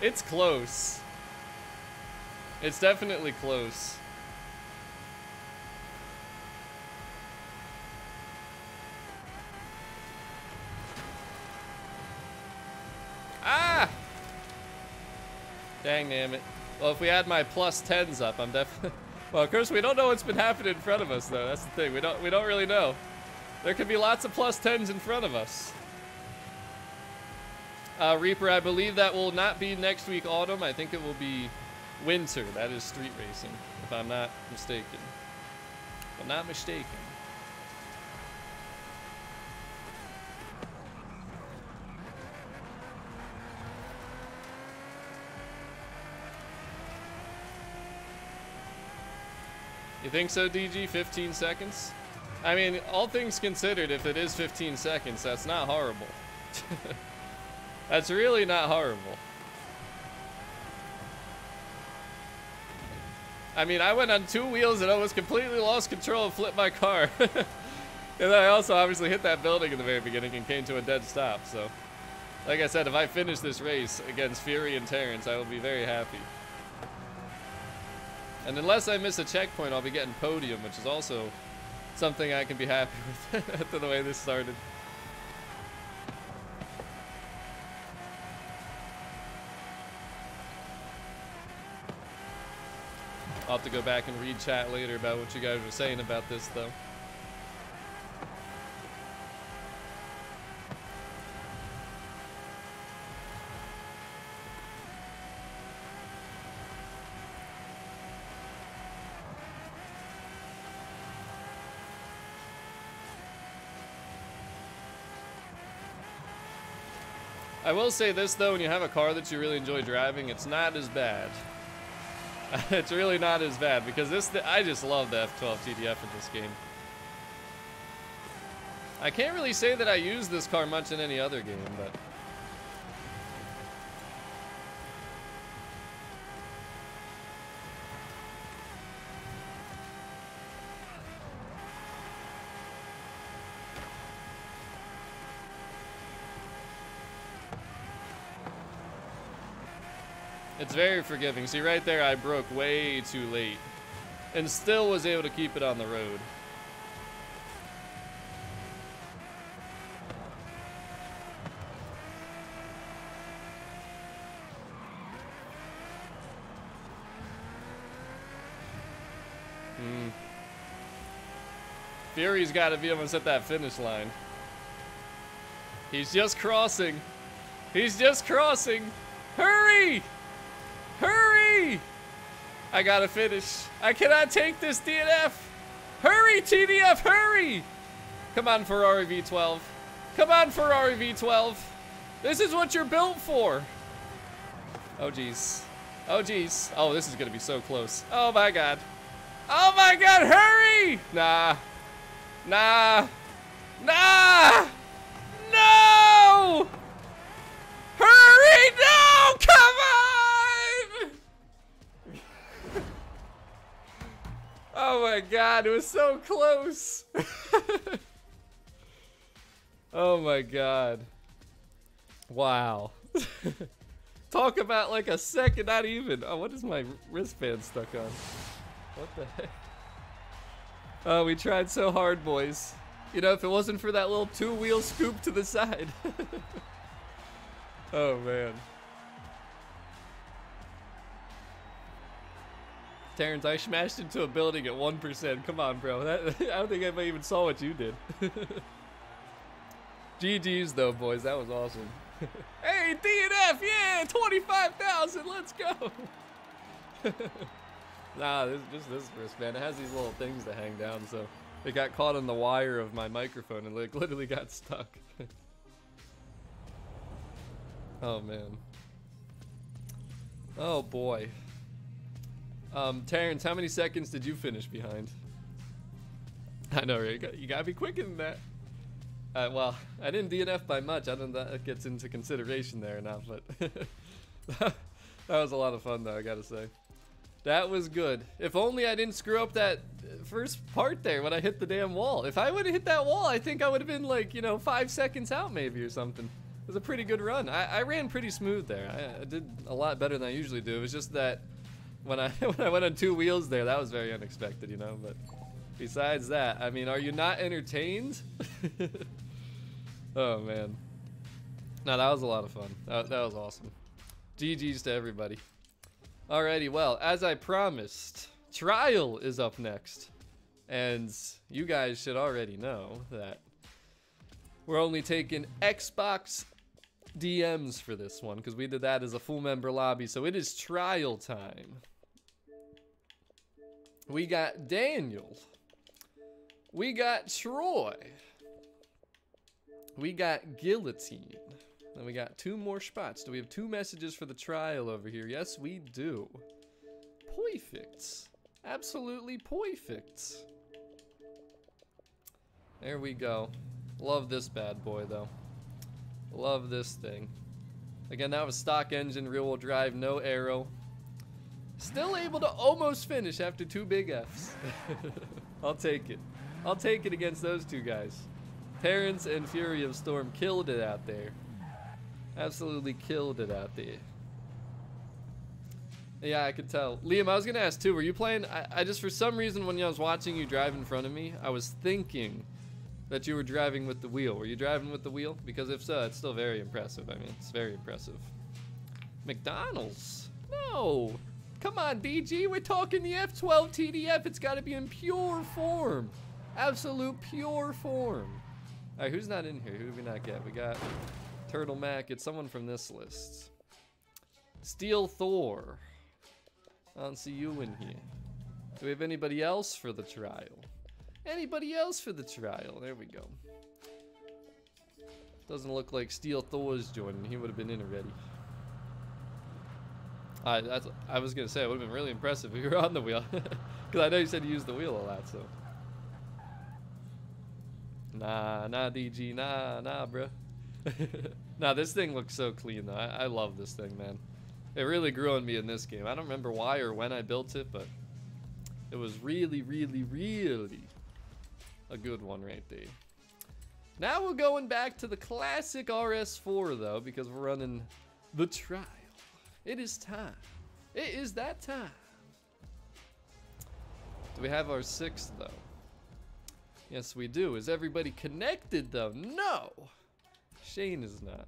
It's close. It's definitely close. Ah! Dang, damn it. Well, if we add my plus 10s up, I'm definitely... Well, of course, we don't know what's been happening in front of us, though. That's the thing. We don't really know. There could be lots of plus 10s in front of us. Reaper, I believe that will not be next week autumn. I think it will be winter. That is street racing, if I'm not mistaken. If I'm not mistaken. You think so, DG? 15 seconds? I mean, all things considered, if it is 15 seconds, that's not horrible. That's really not horrible. I mean, I went on two wheels and almost completely lost control and flipped my car. And then I also obviously hit that building in the very beginning and came to a dead stop. So, like I said, if I finish this race against Fury and Terrence, I will be very happy. And unless I miss a checkpoint, I'll be getting podium, which is also something I can be happy with after the way this started. I'll have to go back and read chat later about what you guys were saying about this, though. I will say this, though, when you have a car that you really enjoy driving, it's not as bad. It's really not as bad, because I just love the F12 TDF in this game. I can't really say that I use this car much in any other game, but... It's very forgiving. See, right there, I broke way too late and still was able to keep it on the road. Fury's got to be almost at that finish line. He's just crossing. He's just crossing. Hurry! Hurry! I gotta finish. I cannot take this DNF. Hurry, TDF, hurry! Come on, Ferrari V12. Come on, Ferrari V12. This is what you're built for. Oh, jeez. Oh, jeez. Oh, this is gonna be so close. Oh, my God. Oh, my God, hurry! Nah. Nah. Nah! No! Hurry, no! Come on! Oh my God, it was so close. Oh my God. Wow. Talk about like a second, not even. Oh, what is my wristband stuck on? What the heck? Oh, we tried so hard, boys. You know, if it wasn't for that little two-wheel scoop to the side. Oh man. Terrence, I smashed into a building at 1%. Come on, bro. I don't think anybody even saw what you did. GG's, though, boys. That was awesome. Hey, DNF! Yeah! 25,000! Let's go! Nah, this wristband. It has these little things to hang down, so it got caught on the wire of my microphone and like literally got stuck. Oh, man. Oh, boy. Terrence, how many seconds did you finish behind? I know, right? You gotta be quicker than that. Well, I didn't DNF by much. I don't know if that gets into consideration there or not, but that was a lot of fun, though, I gotta say. That was good. If only I didn't screw up that first part there when I hit the damn wall. If I would have hit that wall, I think I would have been like, you know, 5 seconds out maybe or something. It was a pretty good run. I ran pretty smooth there. I did a lot better than I usually do. It was just that when I went on two wheels there, that was very unexpected, you know. But besides that, I mean, are you not entertained? Oh, man. No, that was a lot of fun. That was awesome. GG's to everybody. Alrighty, well, as I promised, Trial is up next. And you guys should already know that we're only taking Xbox DMs for this one, because we did that as a full member lobby, so it is trial time. We got Daniel. We got Troy. We got Guillotine. And we got two more spots. Do we have two messages for the trial over here? Yes, we do. Perfect. Absolutely perfect. There we go. Love this bad boy, though. Love this thing. Again, that was stock engine, rear-wheel drive, no aero. Still able to almost finish after two big Fs. I'll take it. I'll take it against those two guys. Terrence and Fury of Storm killed it out there. Absolutely killed it out there. Yeah, I could tell. Liam, I was going to ask, too, were you playing? I just, for some reason, when I was watching you drive in front of me, I was thinking that you were driving with the wheel. Were you driving with the wheel? Because if so, it's still very impressive. I mean, it's very impressive. McDonald's? No. Come on, DG. We're talking the F12 TDF. It's got to be in pure form. Absolute pure form. All right, who's not in here? Who did we not get? We got Turtle Mac. It's someone from this list. Steel Thor. I don't see you in here. Do we have anybody else for the trial? Anybody else for the trial? There we go. Doesn't look like Steel Thor's joining. He would have been in already. I was going to say, it would have been really impressive if you were on the wheel. Because I know you said you used the wheel a lot, so. Nah, DG. Nah, bruh. Nah, this thing looks so clean, though. I love this thing, man. It really grew on me in this game. I don't remember why or when I built it, but it was really, really, really a good one right there. Now we're going back to the classic RS4, though, because we're running the trial. It is time. It is that time. Do we have our sixth, though? Yes, we do. Is everybody connected, though? No! Shane is not.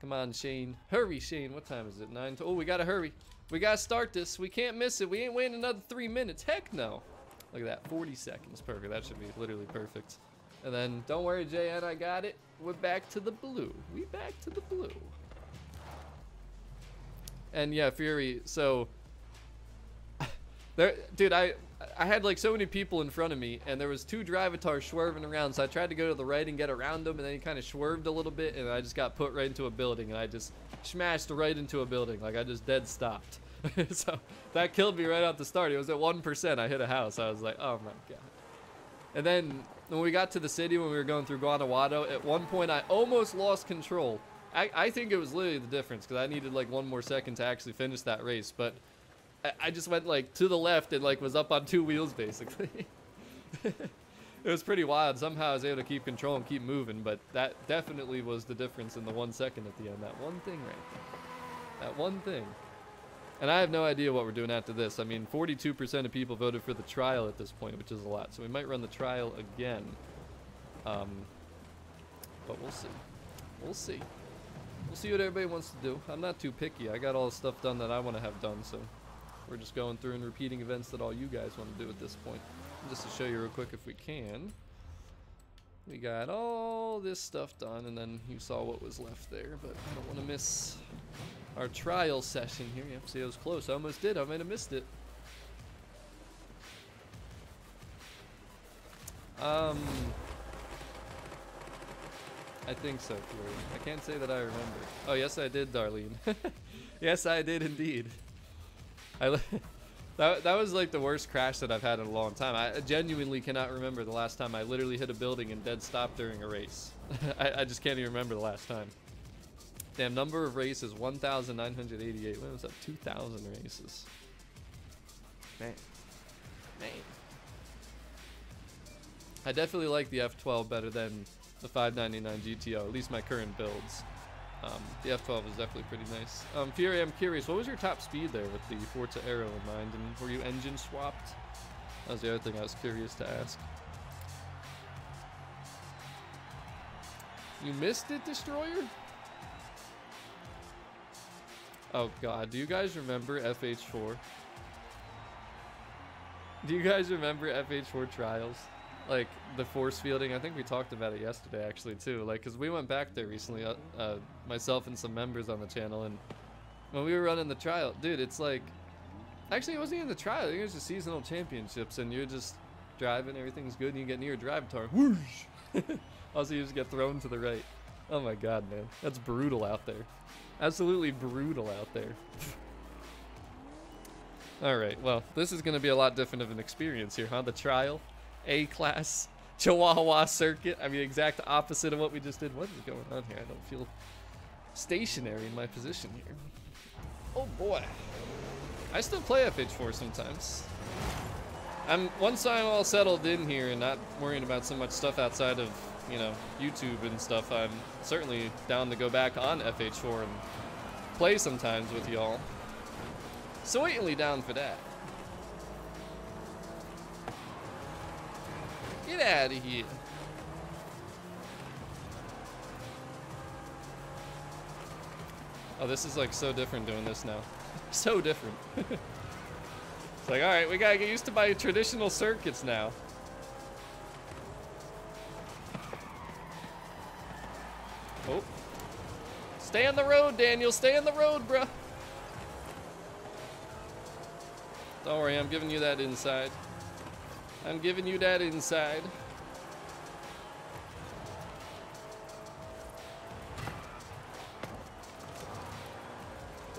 Come on, Shane. Hurry, Shane. What time is it? 9? Oh, we gotta hurry. We gotta start this. We can't miss it. We ain't waiting another 3 minutes. Heck no. Look at that. 40 seconds. Perfect. That should be literally perfect. And then, don't worry, JN. I got it. We're back to the blue. We back to the blue. And yeah, Fury, so there, dude, I had like so many people in front of me, and there was two Drivatars swerving around, so I tried to go to the right and get around them, and then he kind of swerved a little bit, and I just got put right into a building, and I just smashed right into a building. Like, I just dead stopped. So that killed me right off the start. It was at 1%. I hit a house. I was like, oh my god. And then when we got to the city, when we were going through Guanajuato, at one point I almost lost control. I think it was literally the difference, because I needed like one more second to actually finish that race, but I just went like to the left and like was up on two wheels basically. It was pretty wild. Somehow I was able to keep control and keep moving, but that definitely was the difference in the 1 second at the end. That one thing right there. That one thing. And I have no idea what we're doing after this. I mean, 42% of people voted for the trial at this point, which is a lot. So we might run the trial again. But we'll see. We'll see. We'll see what everybody wants to do. I'm not too picky. I got all the stuff done that I want to have done, so we're just going through and repeating events that all you guys want to do at this point. Just to show you real quick if we can. We got all this stuff done, and then you saw what was left there, but I don't want to miss our trial session here. Yep, see, it was close. I almost did. I might have missed it. I think so, Fury. I can't say that I remember. Oh, yes, I did, Darlene. Yes, I did indeed. That was like the worst crash that I've had in a long time. I genuinely cannot remember the last time I literally hit a building and dead stopped during a race. I just can't even remember the last time. Damn, number of races, 1,988. When was that? 2,000 races. Man. I definitely like the F12 better than the 599 GTO, at least my current builds. The F12 is definitely pretty nice. Fury, I'm curious, what was your top speed there with the Forza Aero in mind, and were you engine swapped? That was the other thing I was curious to ask. You missed it, Destroyer? Oh god, do you guys remember FH4? Do you guys remember FH4 trials? Like, the force fielding, I think we talked about it yesterday, actually, too. Like, because we went back there recently, myself and some members on the channel, and when we were running the trial, dude, it's like... Actually, it wasn't even the trial, it was just seasonal championships, and you're just driving, everything's good, and you get near your drive tar, whoosh! Also, you just get thrown to the right. Oh my god, man. That's brutal out there. Absolutely brutal out there. Alright, well, this is going to be a lot different of an experience here, huh? The trial... A-class Chihuahua circuit. I mean, exact opposite of what we just did. What is going on here? I don't feel stationary in my position here. Oh boy. I still play FH4 sometimes. Once I'm all settled in here and not worrying about so much stuff outside of, you know, YouTube and stuff, I'm certainly down to go back on FH4 and play sometimes with y'all. Certainly down for that. Get out of here. Oh, this is like so different doing this now. So different. It's like, alright, we gotta get used to my traditional circuits now. Oh. Stay on the road, Daniel. Stay on the road, bruh. Don't worry, I'm giving you that inside. I'm giving you that inside.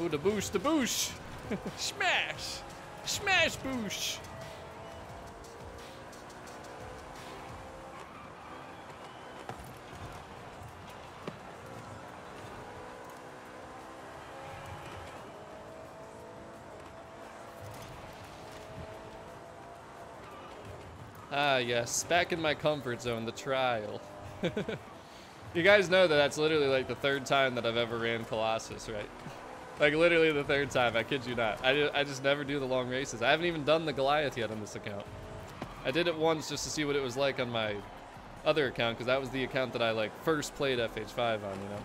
Ooh, the boosh, the boosh. Smash. Smash boosh. Ah, yes, back in my comfort zone, the trial. You guys know that that's literally like the third time that I've ever ran Colossus, right? Like literally the third time, I kid you not. I just never do the long races. I haven't even done the Goliath yet on this account. I did it once just to see what it was like on my other account, because that was the account that I like first played FH5 on, you know?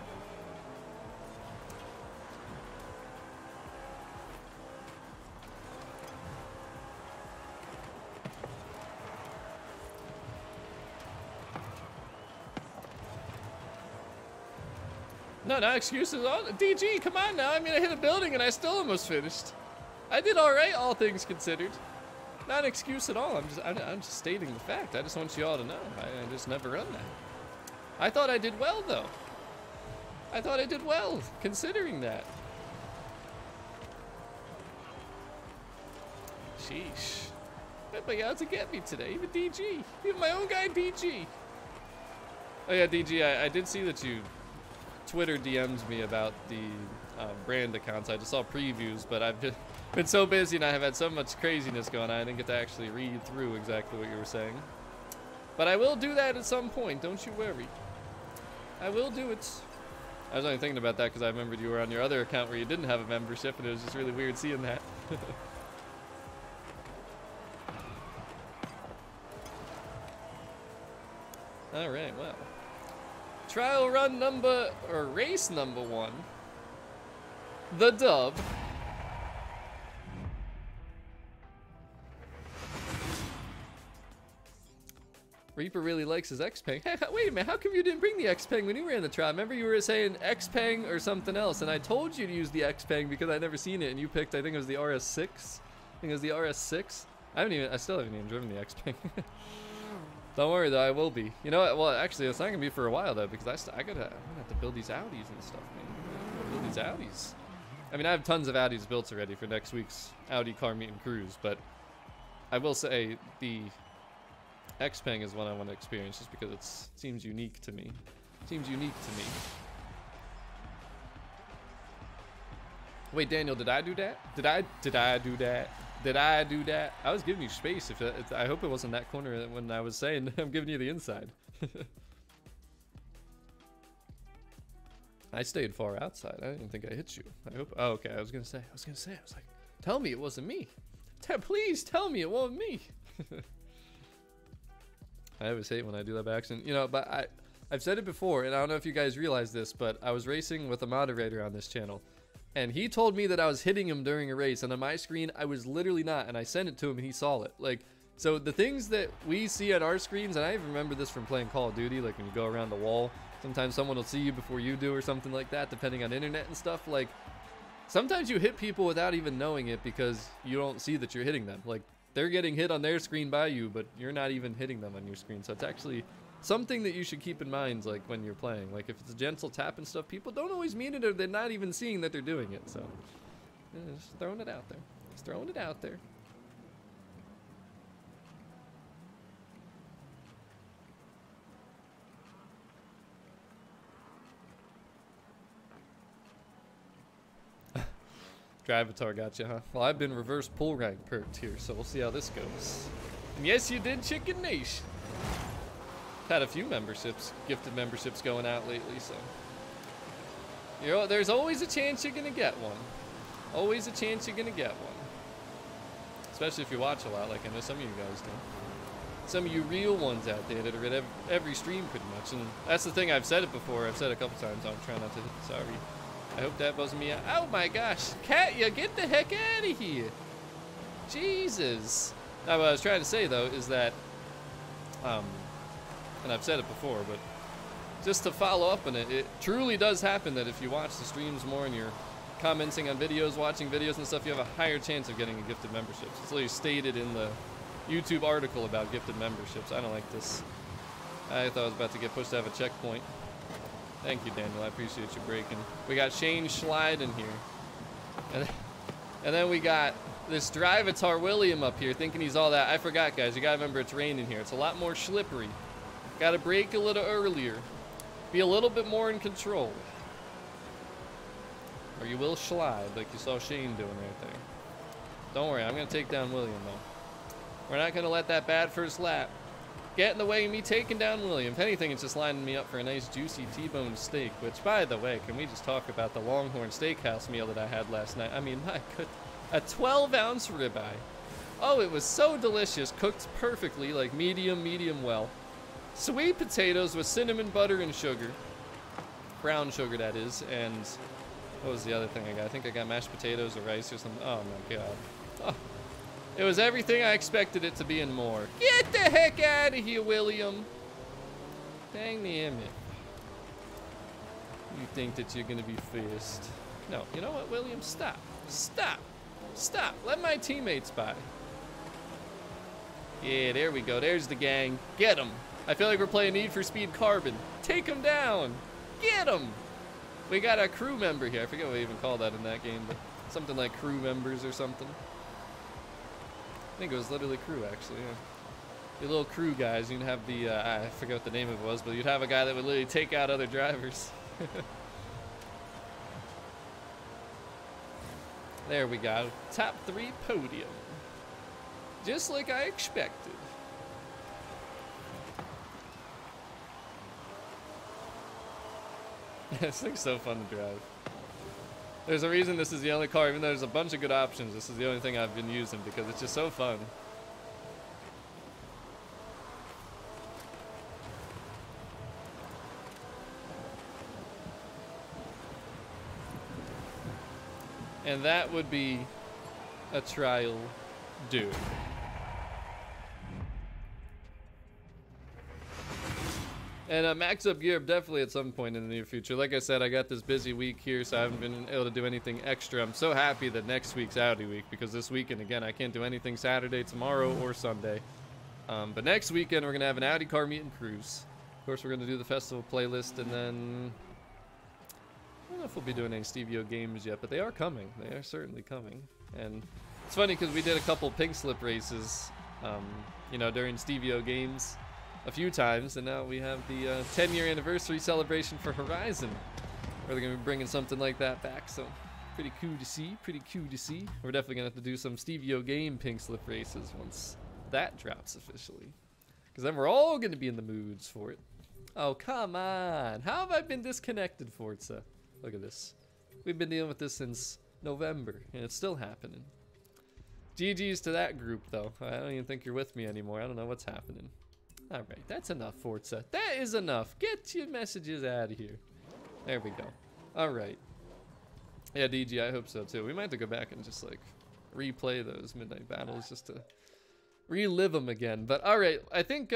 No excuses. Oh, DG, come on now. I mean, I hit a building and I still almost finished. I did all right, all things considered. Not an excuse at all. I'm just stating the fact. I just want you all to know. I just never run that. I thought I did well, though. I thought I did well, considering that. Sheesh. Everybody out to get me today. Even DG. Even my own guy, DG. Oh, yeah, DG, I did see that you... Twitter DMs me about the brand accounts. I just saw previews, but I've just been so busy and I have had so much craziness going on, I didn't get to actually read through exactly what you were saying. But I will do that at some point, don't you worry. I will do it. I was only thinking about that because I remembered you were on your other account where you didn't have a membership, and it was just really weird seeing that. Alright, well. Trial run number, or race number one, the dub. Reaper really likes his X-Pang. Hey, wait a minute, how come you didn't bring the X-Pang when you ran the trial? Remember you were saying X-Pang or something else, and I told you to use the X-Pang because I'd never seen it, and you picked, I think it was the RS6. I think it was the RS6. I still haven't even driven the X-Pang. Don't worry though, I will be. You know what? Well, actually, it's not gonna be for a while though, because I'm gonna have to build these Audis and stuff, man. Build these Audis. I mean, I have tons of Audis built already for next week's Audi car meet and cruise, but I will say the Xpeng is one I want to experience just because it seems unique to me. It seems unique to me. Wait, Daniel, did I do that? Did I do that? Did I do that? I was giving you space. I hope it wasn't that corner when I was saying I'm giving you the inside. I stayed far outside. I didn't think I hit you. I hope. Oh, okay. I was like, tell me it wasn't me. Please tell me it wasn't me. I always hate when I do that by accident, you know. But I've said it before, and I don't know if you guys realize this, but I was racing with a moderator on this channel, and he told me that I was hitting him during a race, and on my screen I was literally not, and I sent it to him, and he saw it. Like, so the things that we see on our screens, and I even remember this from playing Call of Duty, like when you go around the wall, sometimes someone will see you before you do or something like that, depending on internet and stuff. Like, sometimes you hit people without even knowing it because you don't see that you're hitting them. Like, they're getting hit on their screen by you, but you're not even hitting them on your screen. So it's actually something that you should keep in mind, like when you're playing. Like, if it's a gentle tap and stuff, people don't always mean it, or they're not even seeing that they're doing it. So yeah, just throwing it out there. Just throwing it out there. Drivatar got you, huh? Well, I've been reverse pull rank perked here, so we'll see how this goes. And yes, you did, Chicken Nation. Had a few memberships, gifted memberships going out lately, so. You know, there's always a chance you're gonna get one. Always a chance you're gonna get one. Especially if you watch a lot, like I know some of you guys do. Some of you real ones out there that are at every stream pretty much, and that's the thing, I've said it before, I've said it a couple times, I'm trying not to, sorry. I hope that buzzed me out. Oh my gosh, Cat, you get the heck out of here. Jesus. Now, what I was trying to say though is that, and I've said it before, but just to follow up on it, it truly does happen that if you watch the streams more and you're commenting on videos, watching videos and stuff, you have a higher chance of getting a gifted membership. It's literally stated in the YouTube article about gifted memberships. I don't like this. I thought I was about to get pushed to have a checkpoint. Thank you, Daniel. I appreciate you breaking. We got Shane Schlide in here. And then we got this Drivatar William up here thinking he's all that. I forgot, guys. You got to remember it's raining here. It's a lot more slippery. Got to brake a little earlier. Be a little bit more in control. Or you will slide like you saw Shane doing right there. Don't worry. I'm going to take down William, though. We're not going to let that bad first lap get in the way of me taking down William. If anything, it's just lining me up for a nice juicy T-bone steak, which, by the way, can we just talk about the Longhorn Steakhouse meal that I had last night? I mean, my goodness, a 12-ounce ribeye. Oh, it was so delicious, cooked perfectly, like medium well. Sweet potatoes with cinnamon butter and sugar. Brown sugar, that is. And what was the other thing I got? I think I got mashed potatoes or rice or something. Oh, my God. Oh. It was everything I expected it to be and more. Get the heck out of here, William. Dang the image. You think that you're gonna be fast. No, you know what, William? Stop. Stop. Stop. Let my teammates by. Yeah, there we go. There's the gang. Get them. I feel like we're playing Need for Speed Carbon. Take them down. Get them. We got a crew member here. I forget what we even call that in that game, but something like crew members or something. I think it was literally crew, actually, yeah. Your little crew guys, you'd have the, I forget what the name of it was, but you'd have a guy that would literally take out other drivers. There we go. Top 3 podium. Just like I expected. This thing's so fun to drive. There's a reason this is the only car, even though there's a bunch of good options, this is the only thing I've been using because it's just so fun. And that would be a trial due. And max up gear up definitely at some point in the near future. Like I said, I got this busy week here, so I haven't been able to do anything extra. I'm so happy that next week's Audi week, because this weekend, again, I can't do anything Saturday, tomorrow, or Sunday. But next weekend, we're going to have an Audi car meet and cruise. Of course, we're going to do the festival playlist, and then I don't know if we'll be doing any Stevio games yet, but they are coming. They are certainly coming. And it's funny, because we did a couple pink slip races, you know, during Stevio games a few times, and now we have the 10-year anniversary celebration for Horizon. We're going to be bringing something like that back, so Pretty cool to see, pretty cool to see. We're definitely gonna have to do some Stevie O Game pink slip races once that drops officially. Because then we're all gonna be in the moods for it. Oh, come on. How have I been disconnected, Forza? Look at this. We've been dealing with this since November, and it's still happening. GG's to that group, though. I don't even think you're with me anymore. I don't know what's happening. Alright, that's enough, Forza. That is enough. Get your messages out of here. There we go. Alright. Yeah, DG, I hope so, too. We might have to go back and just, like, replay those midnight battles just to relive them again. But, alright, I think,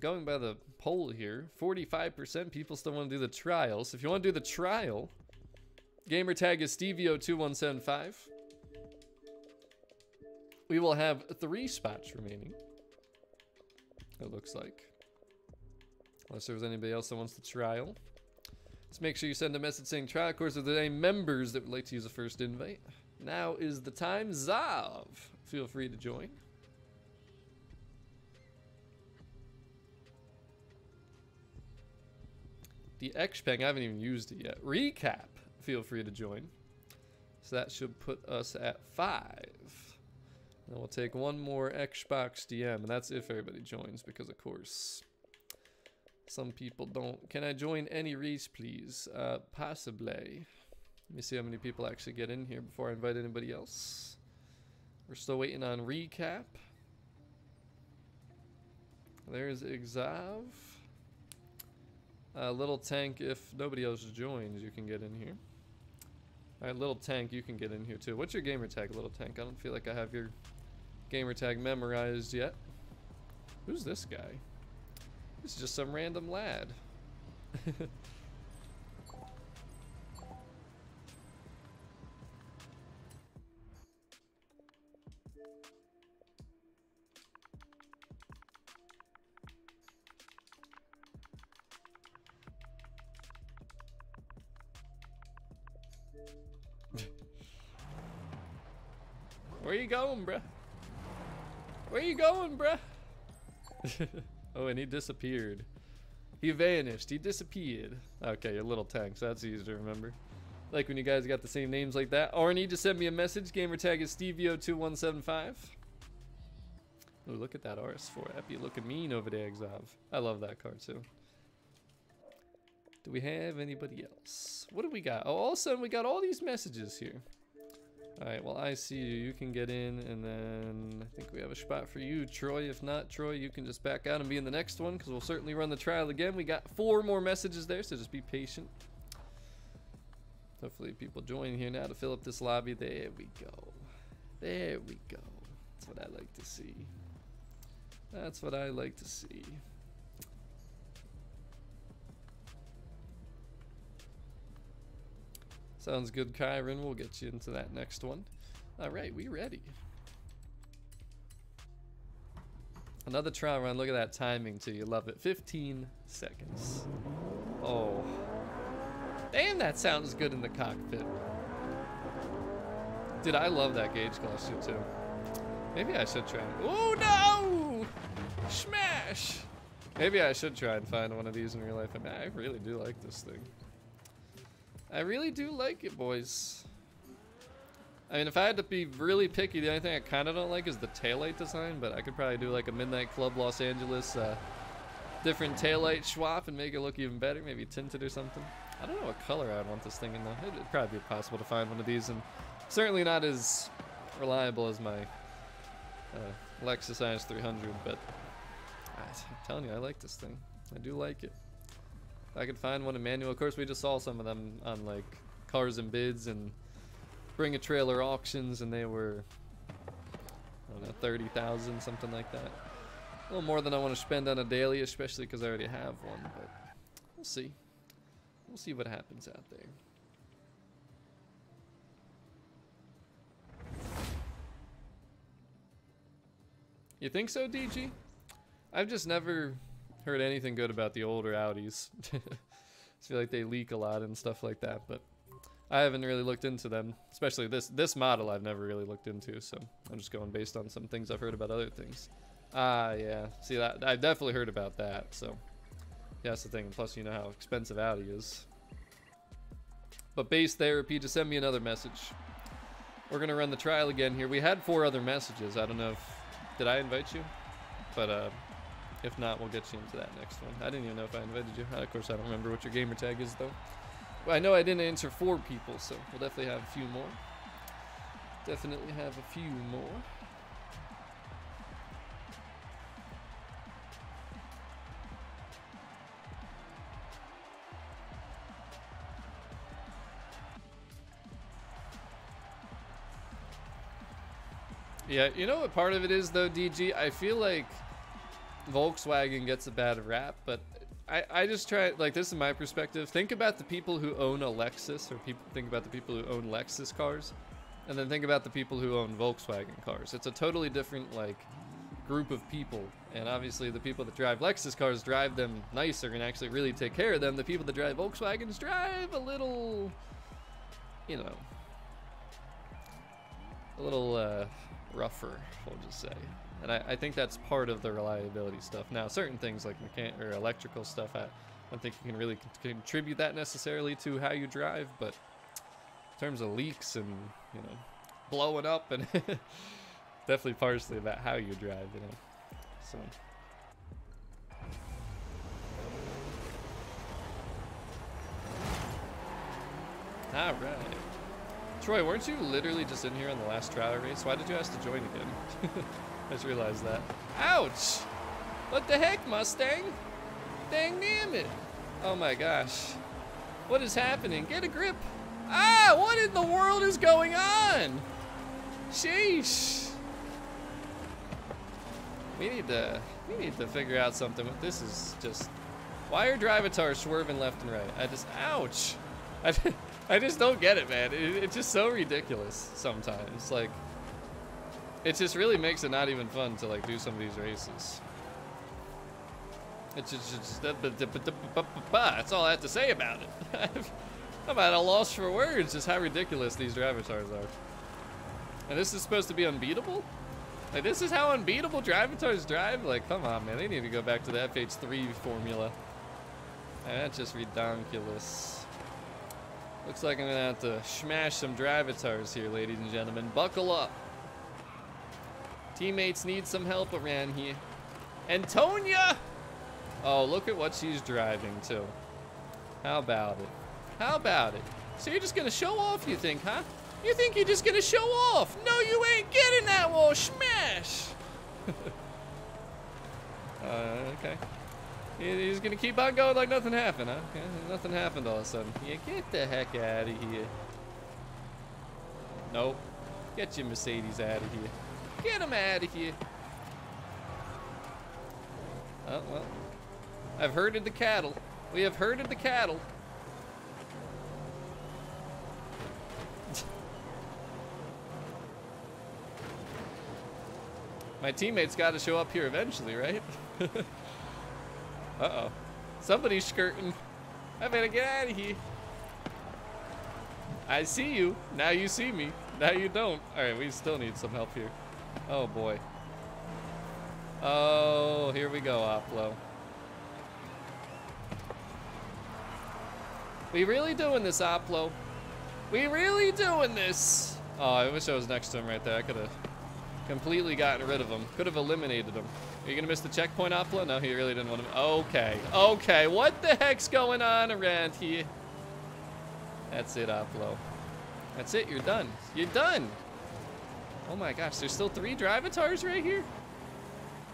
going by the poll here, 45% people still want to do the trial. So if you want to do the trial, gamer tag is StevieO2175. We will have 3 spots remaining, it looks like. Unless there was anybody else that wants the trial. Just make sure you send a message saying trial. Of course, if there are any members that would like to use a first invite, now is the time. Zav, feel free to join. The Xpeng, I haven't even used it yet. Recap, feel free to join. So that should put us at 5. And we'll take one more Xbox DM, and that's if everybody joins, because of course, some people don't. Can I join any race, please? Possibly. Let me see how many people actually get in here before I invite anybody else. We're still waiting on Recap. There's Exav. Little Tank, if nobody else joins, you can get in here. Alright, Little Tank, you can get in here too. What's your gamer tag, Little Tank? I don't feel like I have your gamer tag memorized yet. Who's this guy? This is just some random lad. Where you going, bruh? Where you going, bruh? Oh, and he disappeared. He vanished. He disappeared. Okay, your Little Tank, so that's easy to remember. Like when you guys got the same names like that. Or need to send me a message. Gamertag is StevieO2175. Oh, look at that RS4 Epi looking mean over there, Exav. I love that car too. Do we have anybody else? What do we got? Oh, all of a sudden we got all these messages here. Alright, well, I see you. You can get in, and then I think we have a spot for you, Troy. If not, Troy, you can just back out and be in the next one, because we'll certainly run the trial again. We got 4 more messages there, so just be patient. Hopefully people join here now to fill up this lobby. There we go. There we go. That's what I like to see. That's what I like to see. Sounds good, Kyron. We'll get you into that next one. All right, we ready. Another trial run. Look at that timing, too. You love it. 15 seconds. Oh. Damn, that sounds good in the cockpit. Dude, I love that gauge cluster, too. Maybe I should try. Oh, no! Smash! Maybe I should try and find one of these in real life. I really do like this thing. I really do like it, boys. I mean, if I had to be really picky, the only thing I kind of don't like is the taillight design, but I could probably do like a Midnight Club Los Angeles different taillight swap and make it look even better, maybe tinted or something. I don't know what color I'd want this thing in though. It'd probably be possible to find one of these, and certainly not as reliable as my Lexus IS300, but I'm telling you, I like this thing. I do like it. I could find one in manual. Of course, we just saw some of them on like Cars and Bids and Bring a Trailer auctions, and they were, I don't know, 30,000, something like that. A little more than I want to spend on a daily, especially because I already have one. But we'll see. We'll see what happens out there. You think so, DG? I've just never heard anything good about the older Audis. I feel like they leak a lot and stuff like that, but I haven't really looked into them, especially this model. I've never really looked into, so I'm just going based on some things I've heard about other things. Yeah, see, that I've definitely heard about that, so yeah, that's the thing. Plus, you know how expensive Audi is. but base therapy to send me another message. We're gonna run the trial again here. We had 4 other messages. I don't know if, did I invite you? But if not, we'll get you into that next one. I didn't even know if I invited you. Of course, I don't remember what your gamer tag is though. Well, I know I didn't answer 4 people, so we'll definitely have a few more. Definitely have a few more. Yeah, you know what part of it is though, DG? I feel like Volkswagen gets a bad rap, but I just try, like, this is my perspective. Think about the people who own a Lexus, or people, think about the people who own Lexus cars, and then think about the people who own Volkswagen cars. It's a totally different, like, group of people, and obviously the people that drive Lexus cars drive them nicer and actually really take care of them. The people that drive Volkswagens drive a little, you know, a little rougher, we'll just say. And I think that's part of the reliability stuff. Now, certain things like mechanical or electrical stuff, I don't think you can really contribute that necessarily to how you drive, but in terms of leaks and, you know, blowing up, and definitely partially about how you drive, you know, so. All right. Troy, weren't you literally just in here on the last trial race? Why did you ask to join again? I just realized that. Ouch! What the heck, Mustang? Dang damn it! Oh my gosh. What is happening? Get a grip! Ah! What in the world is going on? Sheesh! We need to figure out something. This is just... Why are drivatars swerving left and right? I just... Ouch! I just don't get it, man. It's just so ridiculous sometimes. Like, it just really makes it not even fun to, like, do some of these races. It's just that's all I have to say about it. I'm at a loss for words just how ridiculous these drivatars are. And this is supposed to be unbeatable? Like, this is how unbeatable drivatars drive? Like, come on, man. They need to go back to the FH3 formula. That's just redonkulous. Looks like I'm gonna have to smash some drivatars here, ladies and gentlemen. Buckle up. Teammates need some help around here. Antonia! Oh, look at what she's driving to. How about it? How about it? So you're just gonna show off, you think, huh? You think you're just gonna show off? No, you ain't getting that wall smash! Okay. He's gonna keep on going like nothing happened, huh? Okay. Nothing happened all of a sudden. Yeah, get the heck out of here. Nope. Get your Mercedes out of here. Get him out of here. Oh, well. I've herded the cattle. We have herded the cattle. My teammates gotta show up here eventually, right? Uh-oh. Somebody's skirting. I better get out of here. I see you. Now you see me. Now you don't. Alright, we still need some help here. Oh, boy. Oh, here we go, Oplo. We really doing this, Oplo. We really doing this. Oh, I wish I was next to him right there. I could have completely gotten rid of him. Could have eliminated him. Are you gonna miss the checkpoint, Oplo? No, he really didn't want to. Okay, okay, what the heck's going on around here? That's it, Oplo. That's it, you're done. You're done! Oh my gosh, there's still 3 drivatars right here?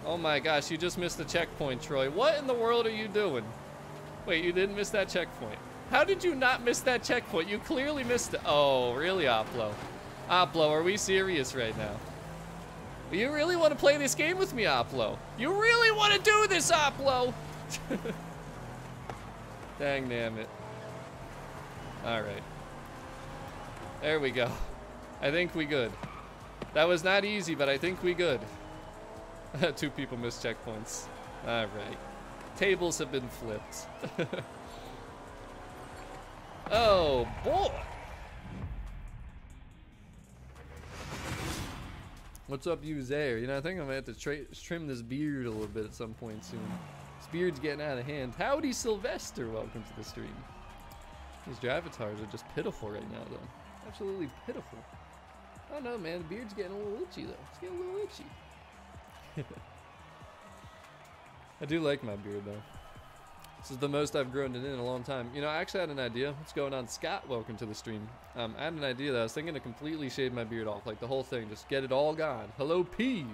Oh my gosh, you just missed the checkpoint, Troy. What in the world are you doing? Wait, you didn't miss that checkpoint. How did you not miss that checkpoint? You clearly missed it. Oh, really, Oplo? Oplo, are we serious right now? You really want to play this game with me, Oplo? You really want to do this, Oplo? Dang damn it. Alright. There we go. I think we good. That was not easy, but I think we good. 2 people missed checkpoints. Alright. Tables have been flipped. Oh, boy! What's up, you there? You know, I think I'm gonna have to trim this beard a little bit at some point soon. This beard's getting out of hand. Howdy, Sylvester. Welcome to the stream. These drive avatars are just pitiful right now, though. Absolutely pitiful. I don't know, man. The beard's getting a little itchy, though. It's getting a little itchy. I do like my beard, though. This is the most I've grown it in a long time. You know, I actually had an idea. What's going on, Scott? Welcome to the stream. I had an idea that I was thinking to completely shave my beard off, like the whole thing, just get it all gone. Hello, Peeve.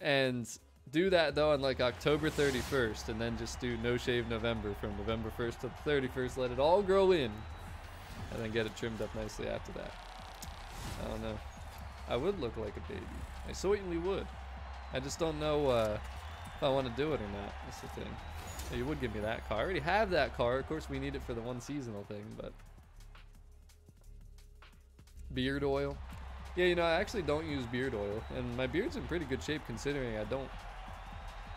And do that though on like October 31st, and then just do no shave November from November 1st to the 31st. Let it all grow in, and then get it trimmed up nicely after that. I don't know. I would look like a baby. I certainly would. I just don't know if I want to do it or not. That's the thing. You would give me that car. I already have that car. Of course, we need it for the one seasonal thing, but... Beard oil. Yeah, you know, I actually don't use beard oil, and my beard's in pretty good shape considering I don't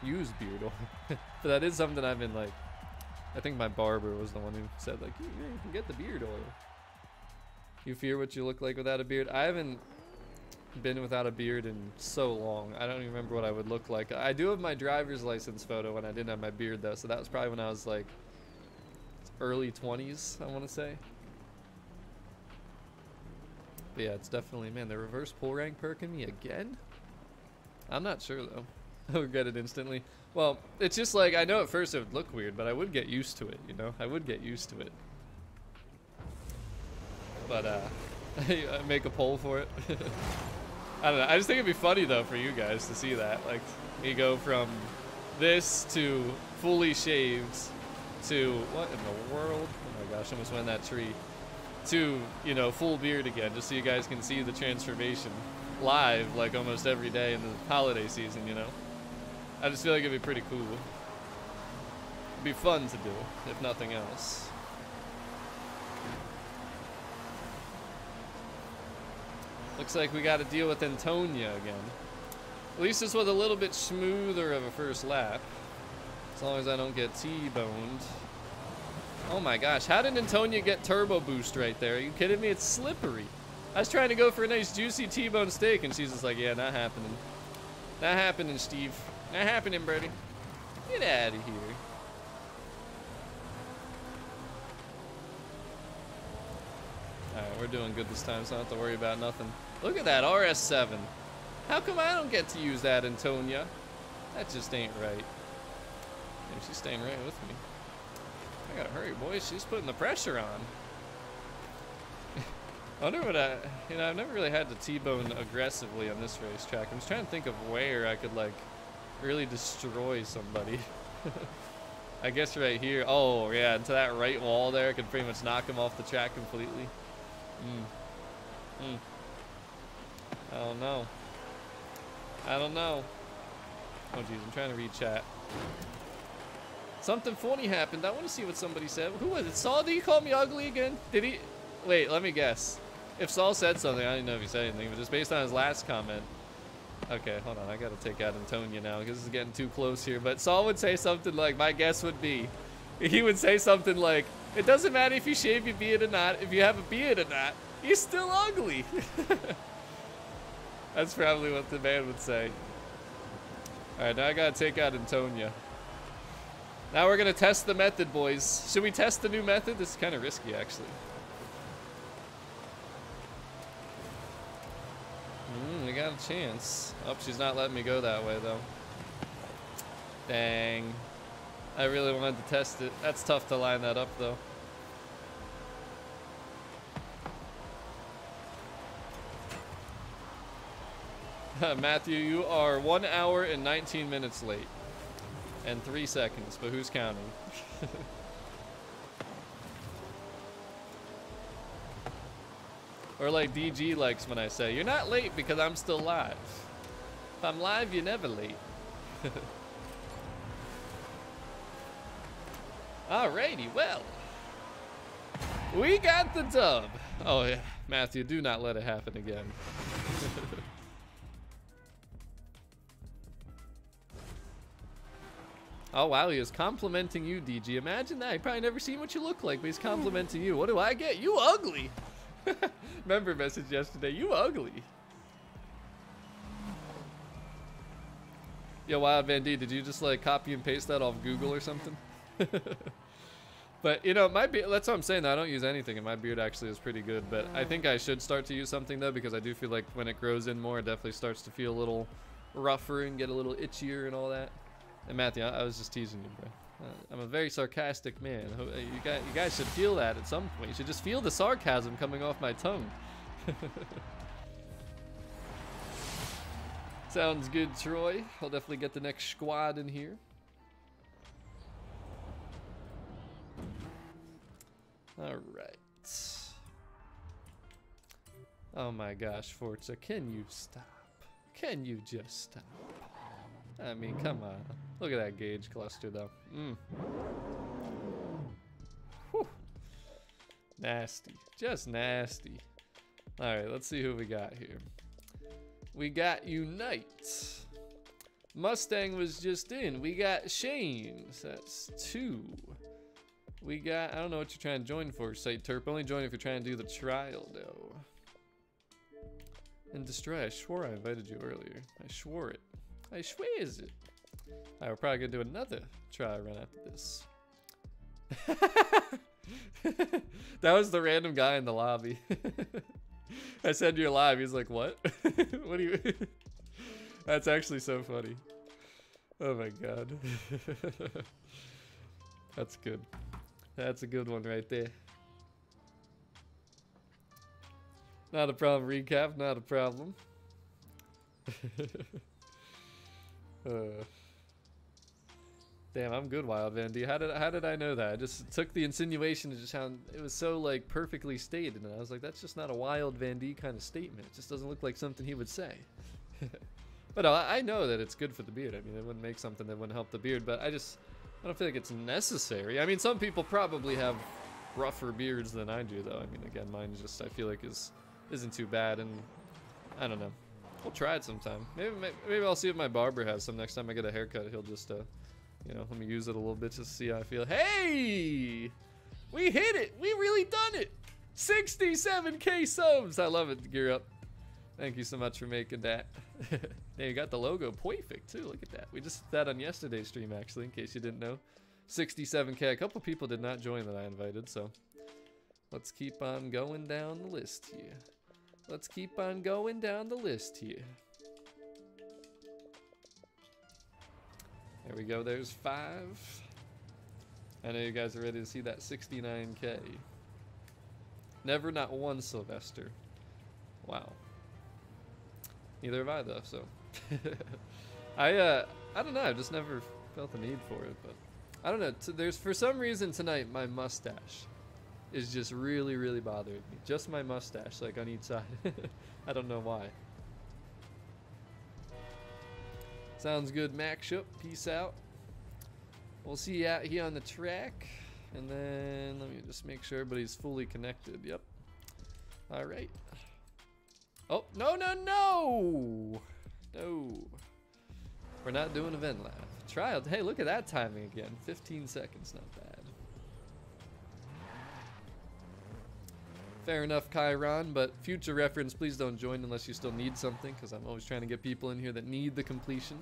use beard oil. But that is something I've been, like... I think my barber was the one who said, like, you can get the beard oil. You fear what you look like without a beard? I haven't been without a beard in so long. I don't even remember what I would look like. I do have my driver's license photo when I didn't have my beard though, so that was probably when I was like early 20s, I want to say. But yeah, it's definitely, man, the reverse pull rank perking me again? I'm not sure though. I would get it instantly. Well, it's just like, I know at first it would look weird, but I would get used to it, you know? I would get used to it. But I make a poll for it. I don't know. I just think it'd be funny though for you guys to see that. Like, you go from this to fully shaved to what in the world? Oh my gosh, I almost went in that tree. To, you know, full beard again, just so you guys can see the transformation live, like almost every day in the holiday season, you know. I just feel like it'd be pretty cool. It'd be fun to do, if nothing else. Looks like we got to deal with Antonia again. At least this was a little bit smoother of a first lap. As long as I don't get T-boned. Oh my gosh, how did Antonia get turbo boost right there? Are you kidding me? It's slippery. I was trying to go for a nice juicy T-bone steak and she's just like, yeah, not happening. Not happening, Steve. Not happening, Birdie. Get out of here. Alright, we're doing good this time, so I don't have to worry about nothing. Look at that RS7. How come I don't get to use that, Antonia? That just ain't right. Maybe she's staying right with me. I gotta hurry, boys. She's putting the pressure on. I wonder what I... You know, I've never really had to T-bone aggressively on this racetrack. I'm just trying to think of where I could, like, really destroy somebody. I guess right here. Oh, yeah, into that right wall there. I could pretty much knock him off the track completely. I don't know. I don't know. Oh geez, I'm trying to read chat. Something funny happened. I want to see what somebody said. Who was it? Saul, did he call me ugly again? Did he? Wait, let me guess. If Saul said something, I don't even know if he said anything, but just based on his last comment. Okay, hold on. I gotta take out Antonia now because this is getting too close here. But Saul would say something like, my guess would be, he would say something like, it doesn't matter if you shave your beard or not. If you have a beard or not, you're still ugly. That's probably what the man would say. All right, now I gotta take out Antonia. Now we're gonna test the method, boys. Should we test the new method? This is kind of risky, actually. We got a chance. Oh, she's not letting me go that way, though. Dang. I really wanted to test it. That's tough to line that up, though. Matthew, you are 1 hour and 19 minutes late. And 3 seconds, but who's counting? Or like DG likes when I say, you're not late because I'm still live. If I'm live, you're never late. Alrighty, well, we got the dub. Oh yeah, Matthew, do not let it happen again. Oh wow, he is complimenting you, DG. Imagine that. He probably never seen what you look like, but he's complimenting you. What do I get? You ugly. Member message yesterday, you ugly. Yo, Wild Van D, did you just like copy and paste that off Google or something? But, you know, my beard, that's what I'm saying. I don't use anything, and my beard actually is pretty good. But I think I should start to use something, though, because I do feel like when it grows in more, it definitely starts to feel a little rougher and get a little itchier and all that. And, Matthew, I was just teasing you, bro. I'm a very sarcastic man. You guys should feel that at some point. You should just feel the sarcasm coming off my tongue. Sounds good, Troy. I'll definitely get the next squad in here. All right. Oh my gosh, Forza, can you stop? Can you just stop? I mean, come on. Look at that gauge cluster, though. Whew. Nasty, just nasty. All right, let's see who we got here. We got Unite. Mustang was just in. We got Shane, so that's 2. We got, I don't know what you're trying to join for, Site Turp. Only join if you're trying to do the trial, though. And Destroy, I swore I invited you earlier. I swore it. I swears it. Alright, we're probably gonna do another try run after this. That was the random guy in the lobby. I said you're live, he's like, what? What do you... That's actually so funny. Oh my god. That's good. That's a good one right there. Not a problem, recap, not a problem. Damn, I'm good, Wild Van D. How did I know that? I just took the insinuation to just how it was so like perfectly stated, and I was like, that's just not a Wild Van D kind of statement. It just doesn't look like something he would say. But I know that it's good for the beard. I mean, it wouldn't make something that wouldn't help the beard, but I don't feel like it's necessary. I mean, some people probably have rougher beards than I do, though. I mean, again, mine just I feel like isn't too bad, and I don't know. We'll try it sometime. Maybe I'll see if my barber has some next time I get a haircut. He'll just, you know, let me use it a little bit just to see how I feel. Hey, we hit it. We really done it. 67K subs. I love it. Gear up. Thank you so much for making that. Now you got the logo perfect too. Look at that. We just did that on yesterday's stream, actually, in case you didn't know. 67K. A couple people did not join that I invited, so let's keep on going down the list here. Let's keep on going down the list here. There we go. There's 5. I know you guys are ready to see that 69K. Never not one Sylvester. Wow. Neither have I, though, so. I don't know. I've just never felt the need for it, but I don't know. There's, for some reason tonight, my mustache is just really, really bothering me. Just my mustache, like on each side. I don't know why. Sounds good, Maxup. Peace out. We'll see you out here on the track. And then let me just make sure everybody's fully connected. Yep. All right. Oh, no, no, no. No. We're not doing event live. Trial. Hey, look at that timing again. 15 seconds, not bad. Fair enough, Chiron, but future reference, please don't join unless you still need something, because I'm always trying to get people in here that need the completion.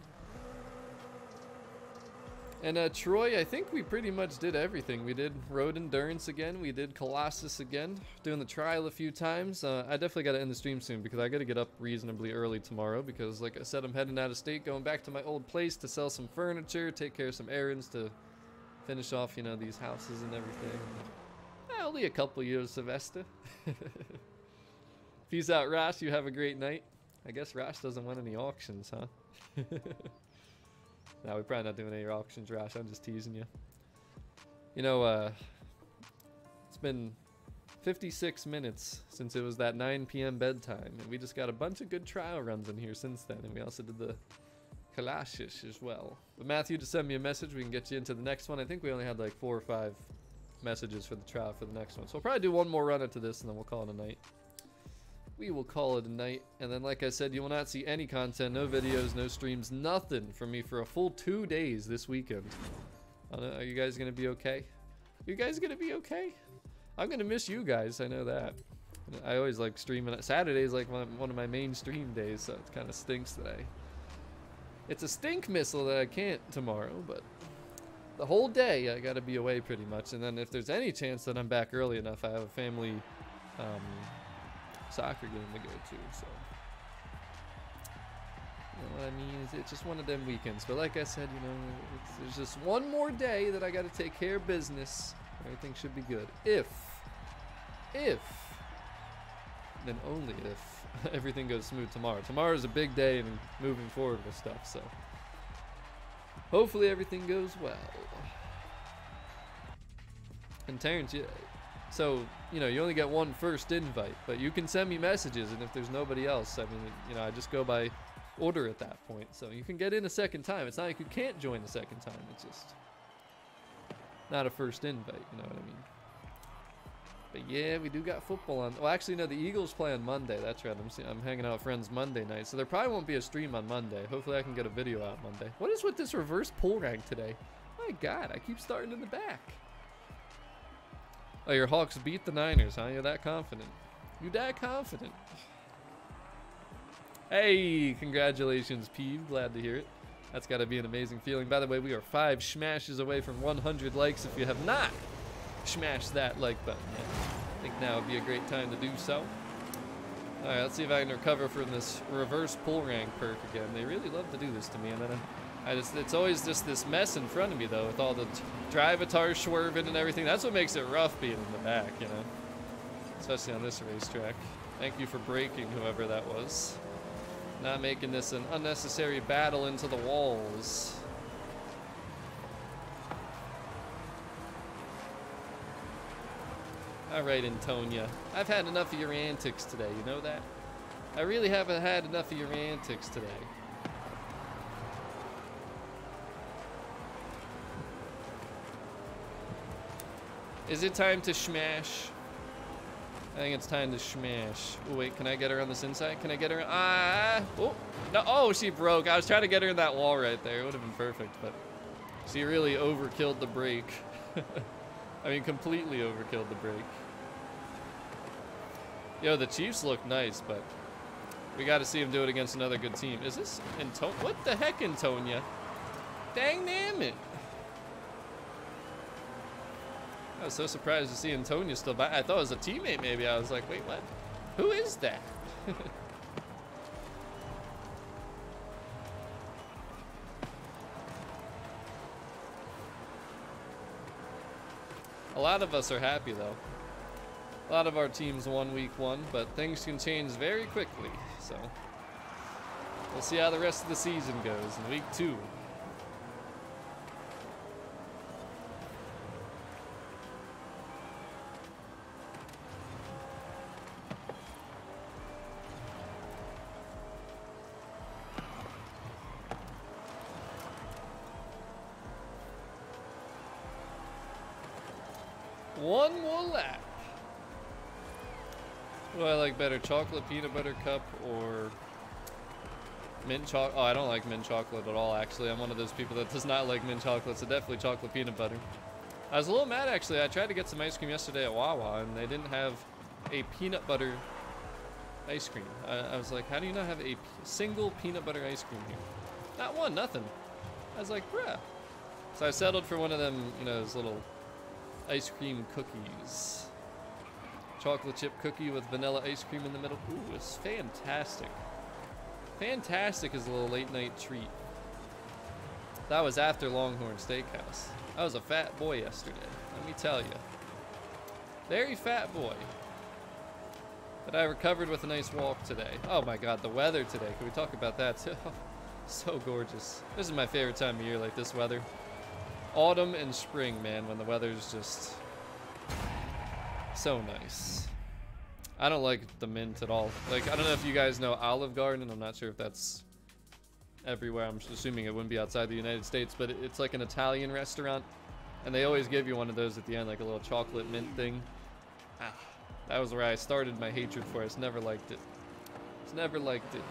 And Troy, I think we pretty much did everything. We did Road Endurance again. We did Colossus again. Doing the trial a few times. I definitely got to end the stream soon because I got to get up reasonably early tomorrow because, like I said, I'm heading out of state, going back to my old place to sell some furniture, take care of some errands to finish off, you know, these houses and everything. Only a couple years, Sylvester. Peace out, Rosh. You have a great night. I guess Rosh doesn't win any auctions, huh? Nah, we're probably not doing any auctions, Rosh. I'm just teasing you. You know, it's been 56 minutes since it was that 9 p.m. bedtime, and we just got a bunch of good trial runs in here since then, and we also did the Colossus as well. But Matthew, just send me a message. We can get you into the next one. I think we only had like 4 or 5 messages for the trial for the next one, so we'll probably do one more run into this and then we'll call it a night. We will call it a night. And then, like I said, you will not see any content, no videos, no streams, nothing from me for a full 2 days this weekend. I don't know, are you guys gonna be okay? You guys gonna be okay? I'm gonna miss you guys, I know that. I always like streaming. Saturday's like one of my main stream days, so it kind of stinks that it's a stink missile that I can't tomorrow, but the whole day I gotta be away pretty much, and then if there's any chance that I'm back early enough, I have a family soccer game to go to, so. You know what I mean? It's just one of them weekends. But like I said, you know, there's just one more day that I got to take care of business. Everything should be good. If, then only if everything goes smooth tomorrow. Tomorrow's a big day and moving forward with stuff, so. Hopefully everything goes well. And Terrence, yeah. So, you know, you only get one first invite, but you can send me messages, and if there's nobody else, I mean, you know, I just go by order at that point, so you can get in a second time. It's not like you can't join a second time, it's just not a first invite, you know what I mean? But yeah, we do got football on. Well, actually, no, the Eagles play on Monday. That's right. I'm hanging out with friends Monday night, so there probably won't be a stream on Monday. Hopefully I can get a video out Monday. What is with this reverse pull rank today? My God, I keep starting in the back. Oh, your Hawks beat the Niners, huh? You're that confident. You that confident. Hey, congratulations, Peeve. Glad to hear it. That's got to be an amazing feeling. By the way, we are 5 smashes away from 100 likes. If you have not smashed that like button yet, I think now would be a great time to do so. All right, let's see if I can recover from this reverse pull rank perk again. They really love to do this to me. And then I just, it's always just this mess in front of me, though, with all the drive-atar swerving and everything. That's what makes it rough being in the back, you know, especially on this racetrack. Thank you for braking, whoever that was. Not making this an unnecessary battle into the walls. All right, Antonia. I've had enough of your antics today, you know that? I really haven't had enough of your antics today. Is it time to smash? I think it's time to smash. Oh, wait, can I get her on this inside? Can I get her? Oh, no. Oh, she broke. I was trying to get her in that wall right there. It would have been perfect, but she really overkilled the brake. I mean, completely overkilled the brake. Yo, the Chiefs look nice, but we got to see him do it against another good team. Is this Antonia? What the heck, Antonia? Dang, damn it. I was so surprised to see Antonia still by. I thought it was a teammate, maybe. I was like, wait, what? Who is that? A lot of us are happy, though. A lot of our teams won week one, but things can change very quickly. So we'll see how the rest of the season goes in week two. One more lap. What do I like better, chocolate peanut butter cup or mint chocolate? Oh, I don't like mint chocolate at all, actually. I'm one of those people that does not like mint chocolate, so definitely chocolate peanut butter. I was a little mad, actually. I tried to get some ice cream yesterday at Wawa, and they didn't have a peanut butter ice cream. I was like, how do you not have a single peanut butter ice cream here? Not one, nothing. I was like, bruh. So I settled for one of them, you know, those little ice cream cookies. Chocolate chip cookie with vanilla ice cream in the middle. Ooh, it's fantastic. Fantastic is a little late night treat. That was after Longhorn Steakhouse. I was a fat boy yesterday, let me tell you. Very fat boy. But I recovered with a nice walk today. Oh my God, the weather today. Can we talk about that too? So gorgeous. This is my favorite time of year, like this weather. Autumn and spring, man, when the weather's just so nice. I don't like the mint at all. Like, I don't know if you guys know Olive Garden. I'm not sure if that's everywhere. I'm just assuming it wouldn't be outside the United States, but it's like an Italian restaurant, and they always give you one of those at the end, like a little chocolate mint thing. Ah, that was where I started my hatred for it. It's never liked it. It's never liked it.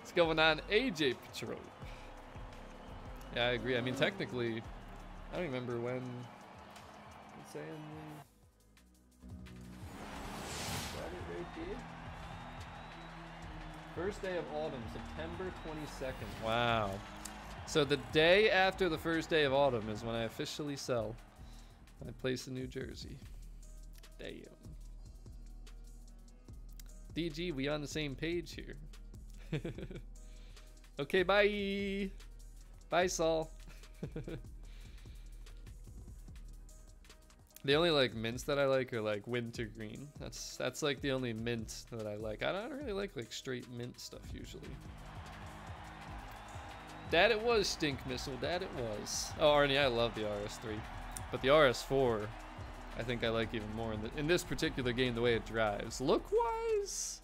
What's going on, AJ Patrol? Yeah, I agree. I mean, technically, I don't remember when. It's saying the right here. First day of autumn, September 22nd. Wow. So the day after the first day of autumn is when I officially sell my place in New Jersey. Damn. DG, we on the same page here. Okay, bye. Bye, Saul. The only like mints that I like are like wintergreen. That's like the only mint that I like. I don't really like straight mint stuff usually. That it was stink missile. That it was. Oh, Arnie, I love the RS3, but the RS4, I think I like even more in this particular game. The way it drives, look-wise,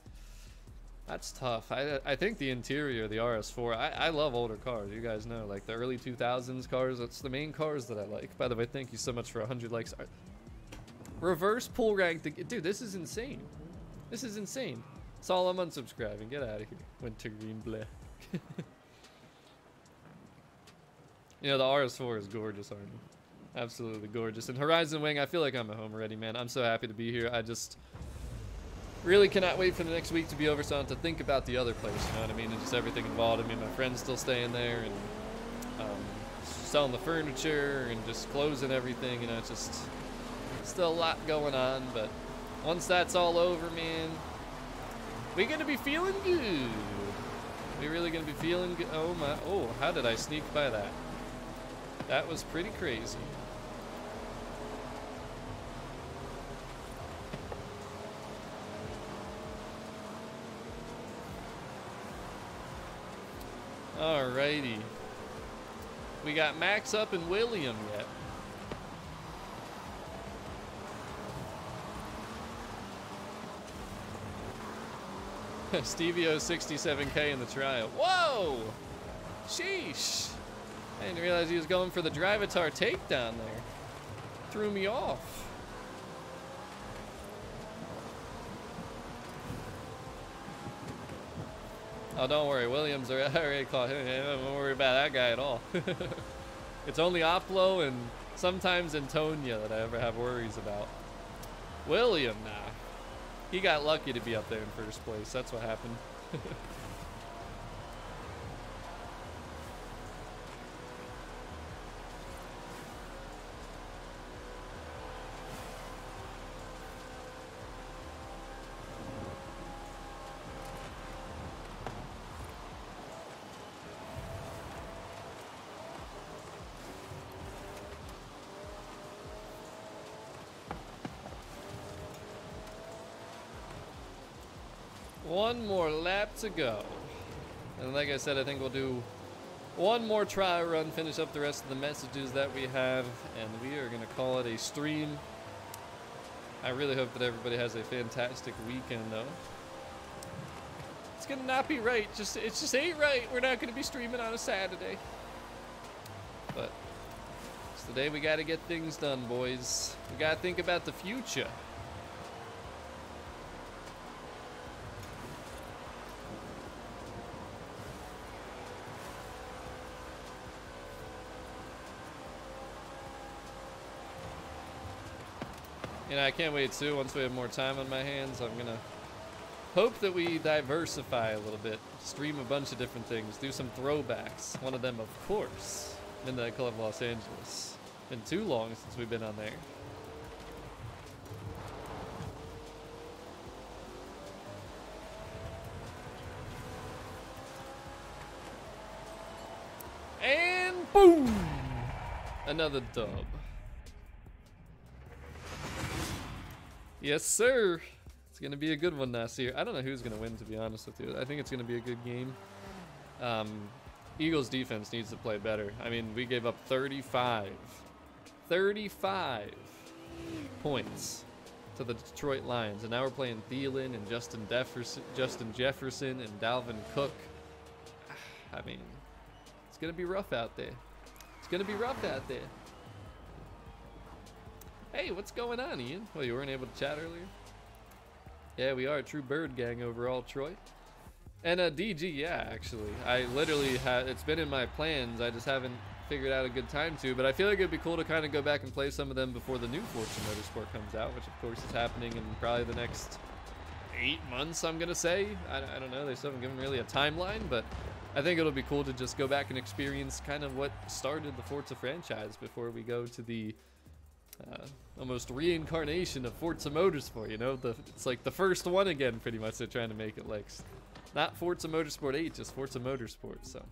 that's tough. I think the interior, the RS4. I love older cars. You guys know, like the early 2000s cars. That's the main cars that I like. By the way, thank you so much for 100 likes. Reverse pull rank, dude. This is insane. This is insane. Saul, I'm unsubscribing. Get out of here. Wintergreen, bleh. You know, the RS4 is gorgeous, Arnie. Absolutely gorgeous. And Horizon Wing, I feel like I'm at home already, man. I'm so happy to be here. I just really cannot wait for the next week to be over, so I don't have to think about the other place, you know what I mean? And just everything involved. I mean, my friend's still staying there and selling the furniture and just closing everything. You know, it's just still a lot going on. But once that's all over, man, we're going to be feeling good. We're really going to be feeling good. Oh, my. Oh, how did I sneak by that? That was pretty crazy. Alrighty. We got Max up and William yet. Stevie owes 67K in the trial. Whoa! Sheesh! I didn't realize he was going for the Drivatar takedown there. Threw me off. Oh, don't worry. Williams already caught him. Don't worry about that guy at all. It's only Oplo and sometimes Antonia that I ever have worries about. William, nah. He got lucky to be up there in first place. That's what happened. One more lap to go. And like I said, I think we'll do one more try run, finish up the rest of the messages that we have, and we are going to call it a stream. I really hope that everybody has a fantastic weekend, though. It's going to not be right. It just ain't right. We're not going to be streaming on a Saturday. But it's the day we got to get things done, boys. We got to think about the future. You know, I can't wait too. Once we have more time on my hands, I'm gonna hope that we diversify a little bit, stream a bunch of different things, do some throwbacks. One of them, of course, Midnight Club Los Angeles. Been too long since we've been on there. And boom! Another dub. Yes, sir. It's going to be a good one this year. I don't know who's going to win, to be honest with you. I think it's going to be a good game. Eagles defense needs to play better. I mean, we gave up 35 points to the Detroit Lions. And now we're playing Thielen and Justin Jefferson and Dalvin Cook. I mean, it's going to be rough out there. It's going to be rough out there. Hey, what's going on, Ian? Well, you weren't able to chat earlier. Yeah, we are a true bird gang overall, Troy. And DG, yeah, actually. I literally have, it's been in my plans. I just haven't figured out a good time to, but I feel like it'd be cool to kind of go back and play some of them before the new Forza Motorsport comes out, which of course is happening in probably the next 8 months, I'm going to say. I don't know. They still haven't given really a timeline, but I think it'll be cool to just go back and experience kind of what started the Forza franchise before we go to the almost reincarnation of Forza Motorsport, you know? It's like the first one again, pretty much. They're trying to make it like not Forza Motorsport 8, just Forza Motorsport, so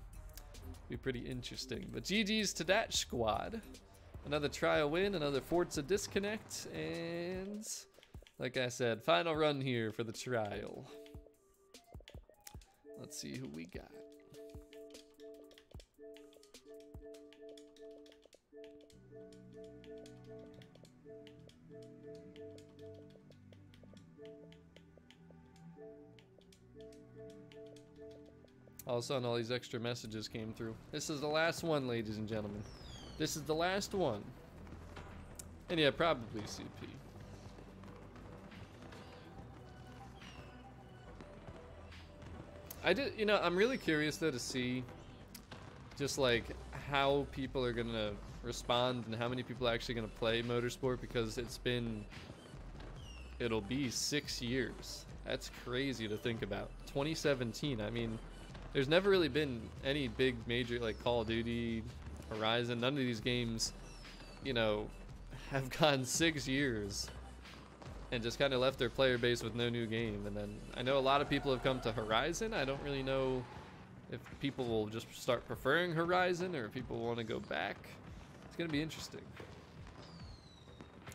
be pretty interesting. But GG's to that squad. Another trial win, another Forza disconnect, and like I said, final run here for the trial. Let's see who we got. All of a sudden, all these extra messages came through. This is the last one, ladies and gentlemen. This is the last one. And yeah, probably CP. You know, I'm really curious though to see just like how people are gonna respond and how many people are actually gonna play motorsport, because it'll be 6 years. That's crazy to think about. 2017, I mean, there's never really been any big major like Call of Duty, Horizon, none of these games, you know, have gone 6 years and just kind of left their player base with no new game. And then I know a lot of people have come to Horizon. I don't really know if people will just start preferring Horizon or if people want to go back. It's going to be interesting.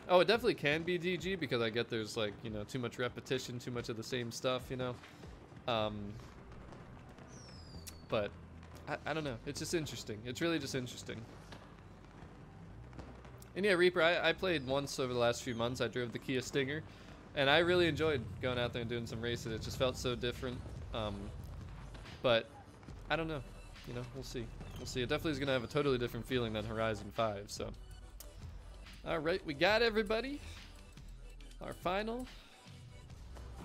Oh, it definitely can be DG, because I get there's like, you know, too much repetition, too much of the same stuff, you know. But I don't know. It's just interesting. It's really just interesting. And yeah, Reaper, I played once over the last few months. I drove the Kia Stinger, and I really enjoyed going out there and doing some races. It just felt so different. But I don't know. You know, we'll see. We'll see. It definitely is going to have a totally different feeling than Horizon 5. So, all right, we got everybody. Our final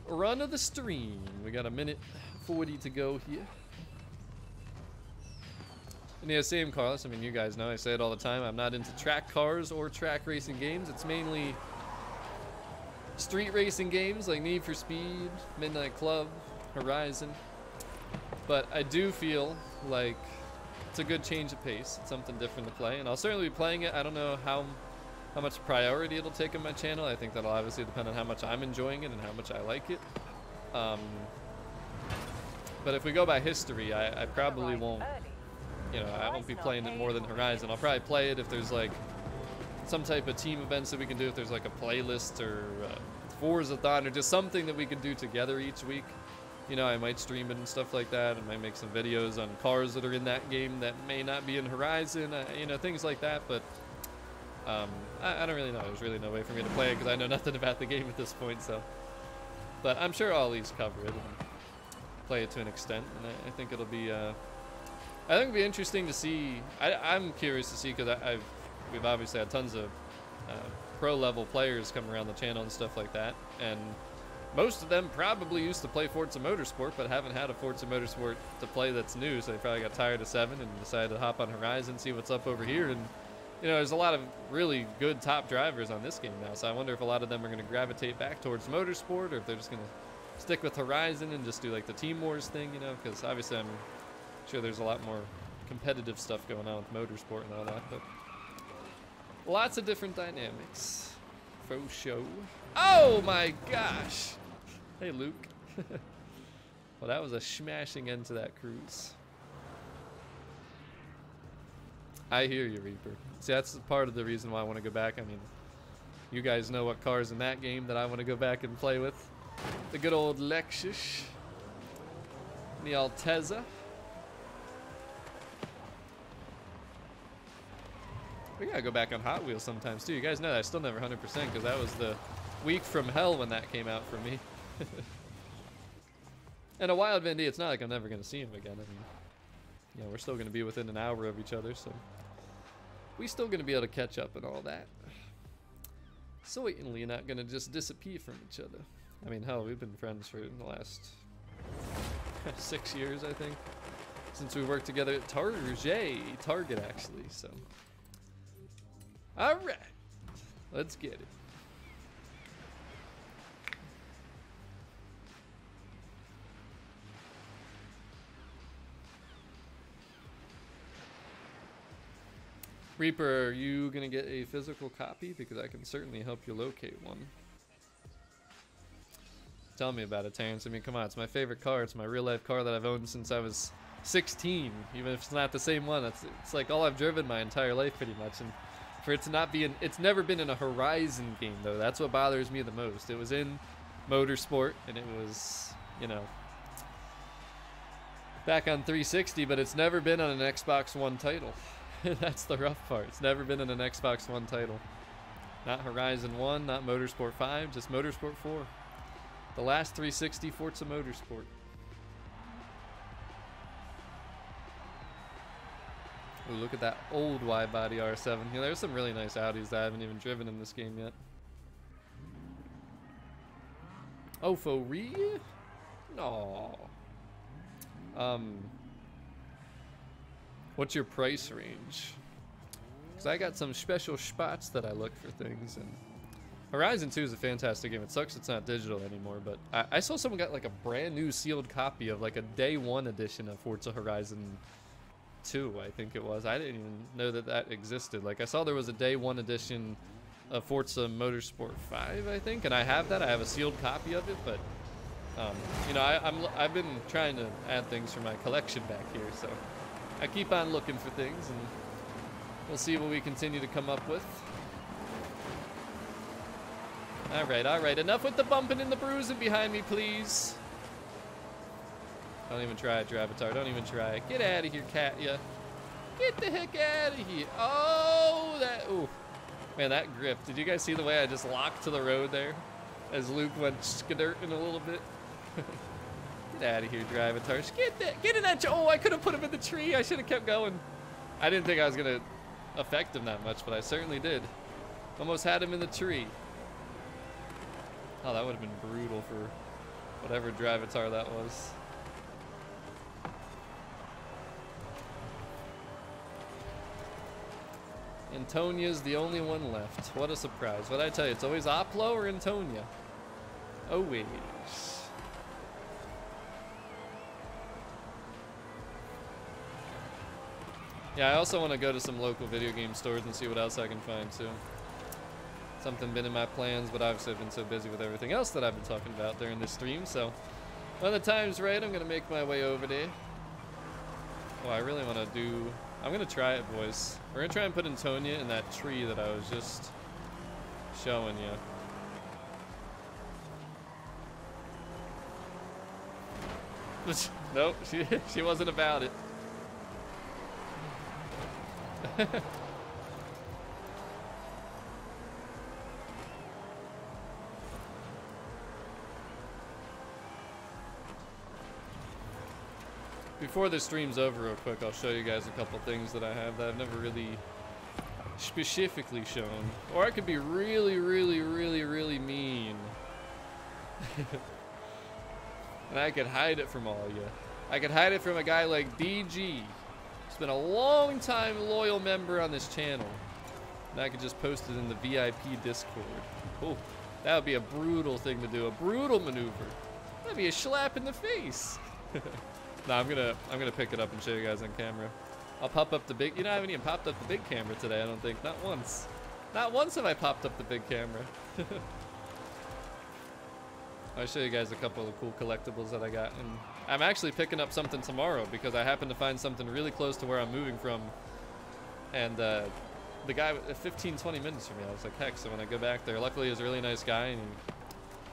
run of the stream. We got a minute 40 to go here. And yeah, same Carlos, I mean, you guys know, I say it all the time, I'm not into track cars or track racing games. It's mainly street racing games like Need for Speed, Midnight Club, Horizon. But I do feel like it's a good change of pace. It's something different to play, and I'll certainly be playing it. I don't know how much priority it'll take on my channel. I think that'll obviously depend on how much I'm enjoying it and how much I like it. But if we go by history, I probably won't... You know, I won't be playing it more than Horizon. I'll probably play it if there's like some type of team events that we can do, if there's like a playlist or Forzathon or just something that we can do together each week. You know, I might stream it and stuff like that. I might make some videos on cars that are in that game that may not be in Horizon, you know, things like that. But I don't really know. There's really no way for me to play it because I know nothing about the game at this point. So, but I'm sure I'll at least cover it and play it to an extent. And I think it'll be... I think it'd be interesting to see. I'm curious to see, because we've obviously had tons of pro level players come around the channel and stuff like that, and most of them probably used to play Forza Motorsport, but haven't had a Forza Motorsport to play that's new, so they probably got tired of 7 and decided to hop on Horizon, see what's up over here. And you know, there's a lot of really good top drivers on this game now, so I wonder if a lot of them are going to gravitate back towards Motorsport, or if they're just going to stick with Horizon and just do like the Team Wars thing, you know, because obviously I'm sure there's a lot more competitive stuff going on with motorsport and all that, but lots of different dynamics for show. Oh my gosh, hey Luke. Well, that was a smashing end to that cruise. I hear you, Reaper. See, that's part of the reason why I want to go back. I mean, you guys know what cars in that game that I want to go back and play with. The good old Lexus, the Altezza. We gotta go back on Hot Wheels sometimes too. You guys know that I still never 100% because that was the week from hell when that came out for me. And a wild Vindy, it's not like I'm never gonna see him again. I mean, you know, we're still gonna be within an hour of each other, so we're still gonna be able to catch up and all that. Certainly not gonna just disappear from each other. I mean, hell, we've been friends for the last 6 years, I think, since we worked together at Target actually. So. All right, let's get it. Reaper, are you gonna get a physical copy? Because I can certainly help you locate one. Tell me about it, Terrence. I mean, come on, it's my favorite car. It's my real life car that I've owned since I was 16. Even if it's not the same one, it's like all I've driven my entire life pretty much. And for it to not be in, it's never been in a Horizon game though. That's what bothers me the most. It was in Motorsport and it was, you know, back on 360, but it's never been on an Xbox One title. That's the rough part. It's never been in an Xbox One title. Not Horizon 1, not Motorsport 5, just Motorsport 4. The last 360 Forza Motorsport. Ooh, look at that old wide-body R7. Yeah, there's some really nice Audis that I haven't even driven in this game yet. Oh, for real? No. What's your price range? Because I got some special spots that I look for things. And Horizon 2 is a fantastic game. It sucks it's not digital anymore, but I saw someone got like a brand new sealed copy of like a day one edition of Forza Horizon 2, I think it was. I didn't even know that that existed. Like I saw there was a day one edition of Forza Motorsport 5, I think, and I have that. I have a sealed copy of it, but you know, I've been trying to add things for my collection back here, so I keep on looking for things, and we'll see what we continue to come up with. All right, enough with the bumping and the bruising behind me, please. Don't even try it, Dravatar, don't even try it. Get out of here, Katya. Get the heck out of here. Oh, that, ooh. Man, that grip. Did you guys see the way I just locked to the road there? As Luke went skidurting a little bit. Get out of here, Dravatar. Get in that, oh, I could have put him in the tree. I should have kept going. I didn't think I was gonna affect him that much, but I certainly did. Almost had him in the tree. Oh, that would have been brutal for whatever Dravatar that was. Antonia's the only one left. What a surprise. What'd I tell you? It's always Oplo or Antonia. Always. Yeah, I also want to go to some local video game stores and see what else I can find too. Something been in my plans, but obviously I've been so busy with everything else that I've been talking about during this stream, so when the time's right, I'm going to make my way over there. Oh, I really want to do... I'm going to try it, boys. We're going to try and put Antonia in that tree that I was just showing you. Nope, she wasn't about it. Before the stream's over real quick, I'll show you guys a couple things that I have that I've never really specifically shown. Or I could be really mean. And I could hide it from all of you. I could hide it from a guy like DG. He's been a long time loyal member on this channel. And I could just post it in the VIP Discord. Oh, that would be a brutal thing to do. A brutal maneuver. That'd be a slap in the face. No, I'm gonna pick it up and show you guys on camera. I'll pop up the big, you know, I haven't even popped up the big camera today, I don't think. Not once. Not once have I popped up the big camera. I'll show you guys a couple of cool collectibles that I got. And I'm actually picking up something tomorrow because I happened to find something really close to where I'm moving from. And the guy, 15, 20 minutes from me, I was like, heck, so when I go back there, luckily he was a really nice guy and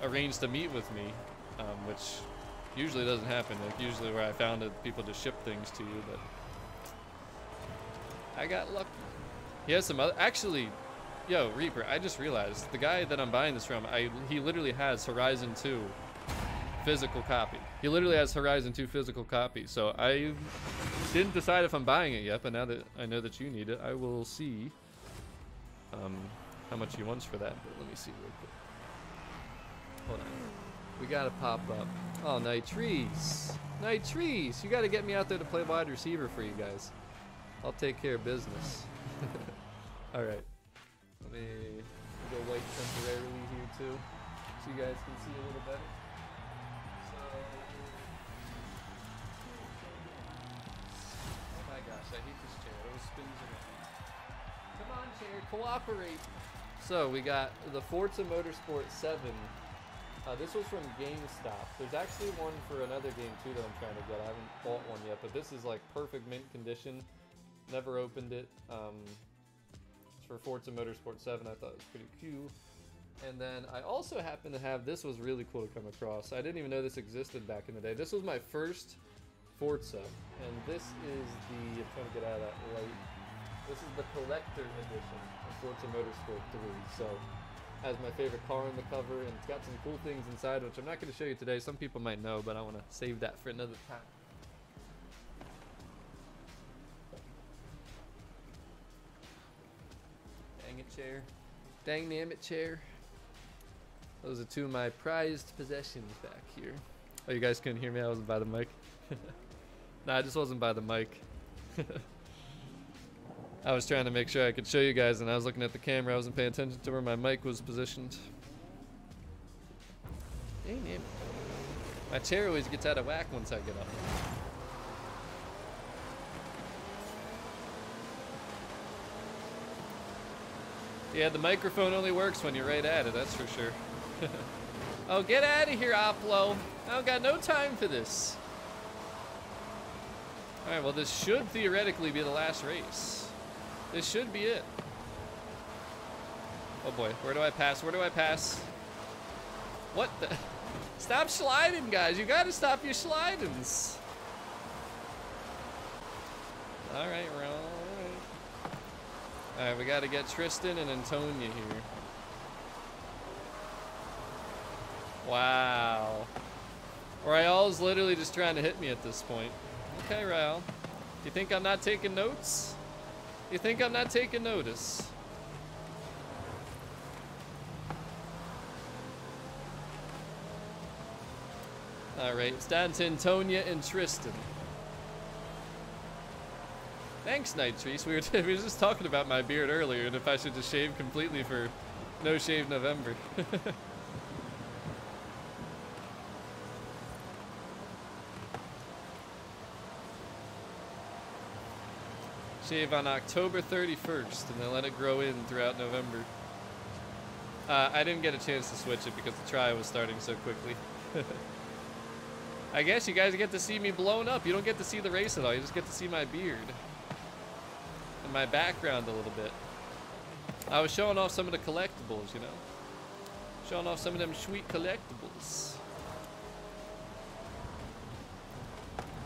he arranged to meet with me, which... usually doesn't happen. Like usually where I found it, people just ship things to you, but I got lucky. He has some other, actually, yo, Reaper, I just realized the guy that I'm buying this from, he literally has Horizon 2 physical copy. He literally has Horizon 2 physical copy. So I didn't decide if I'm buying it yet, but now that I know that you need it, I will see how much he wants for that. But let me see real quick. Hold on. We gotta pop up. Oh, Nitrese. Nitrese, you gotta get me out there to play wide receiver for you guys. I'll take care of business. All right. Let me go white temporarily here too, so you guys can see a little better. So, oh my gosh, I hate this chair. It always spins around. here, cooperate. So we got the Forza Motorsport 7. This was from GameStop. There's actually one for another game too that I'm trying to get. I haven't bought one yet, but this is like perfect mint condition. Never opened it. It's for Forza Motorsport 7. I thought it was pretty cool. And then I also happen to have, this was really cool to come across. I didn't even know this existed back in the day. This was my first Forza, and this is the, I'm trying to get out of that light. This is the collector edition of Forza Motorsport 3. So, has my favorite car on the cover, and it's got some cool things inside, which I'm not going to show you today. Some people might know, but I want to save that for another time. Dang it, chair. Dang the Emmett chair. Those are two of my prized possessions back here. Oh, you guys couldn't hear me? I wasn't by the mic. Nah, I just wasn't by the mic. I was trying to make sure I could show you guys, and I was looking at the camera. I wasn't paying attention to where my mic was positioned. Dang it. My chair always gets out of whack once I get up. Yeah, the microphone only works when you're right at it, that's for sure. Oh, get out of here, Oplo. I don't got no time for this. All right, well, this should theoretically be the last race. This should be it. Oh, boy. Where do I pass? Where do I pass? What the? Stop sliding, guys. You got to stop your slidings. All right, round. All right, we got to get Tristan and Antonia here. Wow. Rail's literally just trying to hit me at this point. Okay, Rail. You think I'm not taking notes? You think I'm not taking notice? All right, it's down to Antonia and Tristan. Thanks, Nitrice. We were just talking about my beard earlier and if I should just shave completely for No Shave November. Shave on October 31st and then let it grow in throughout November. I didn't get a chance to switch it because the try was starting so quickly. I guess you guys get to see me blown up. You don't get to see the race at all. You just get to see my beard. And my background a little bit. I was showing off some of the collectibles, you know, showing off some of them sweet collectibles.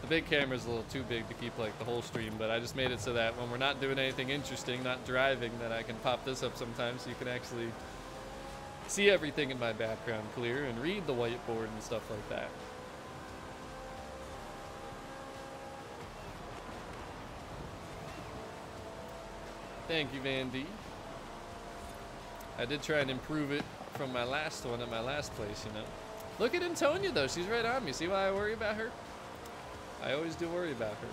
The big camera's a little too big to keep like the whole stream, but I just made it so that when we're not doing anything interesting, not driving, that I can pop this up sometimes so you can actually see everything in my background clear and read the whiteboard and stuff like that. Thank you, Van D. I did try and improve it from my last one at my last place, you know. Look at Antonia, though. She's right on me. See why I worry about her? I always do worry about her.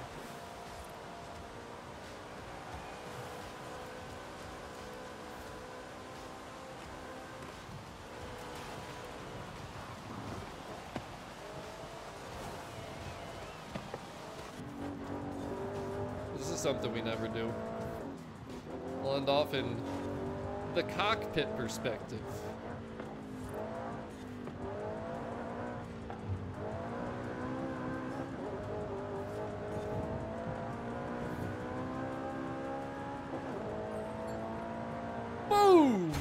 This is something we never do. Blend off in the cockpit perspective. Boom!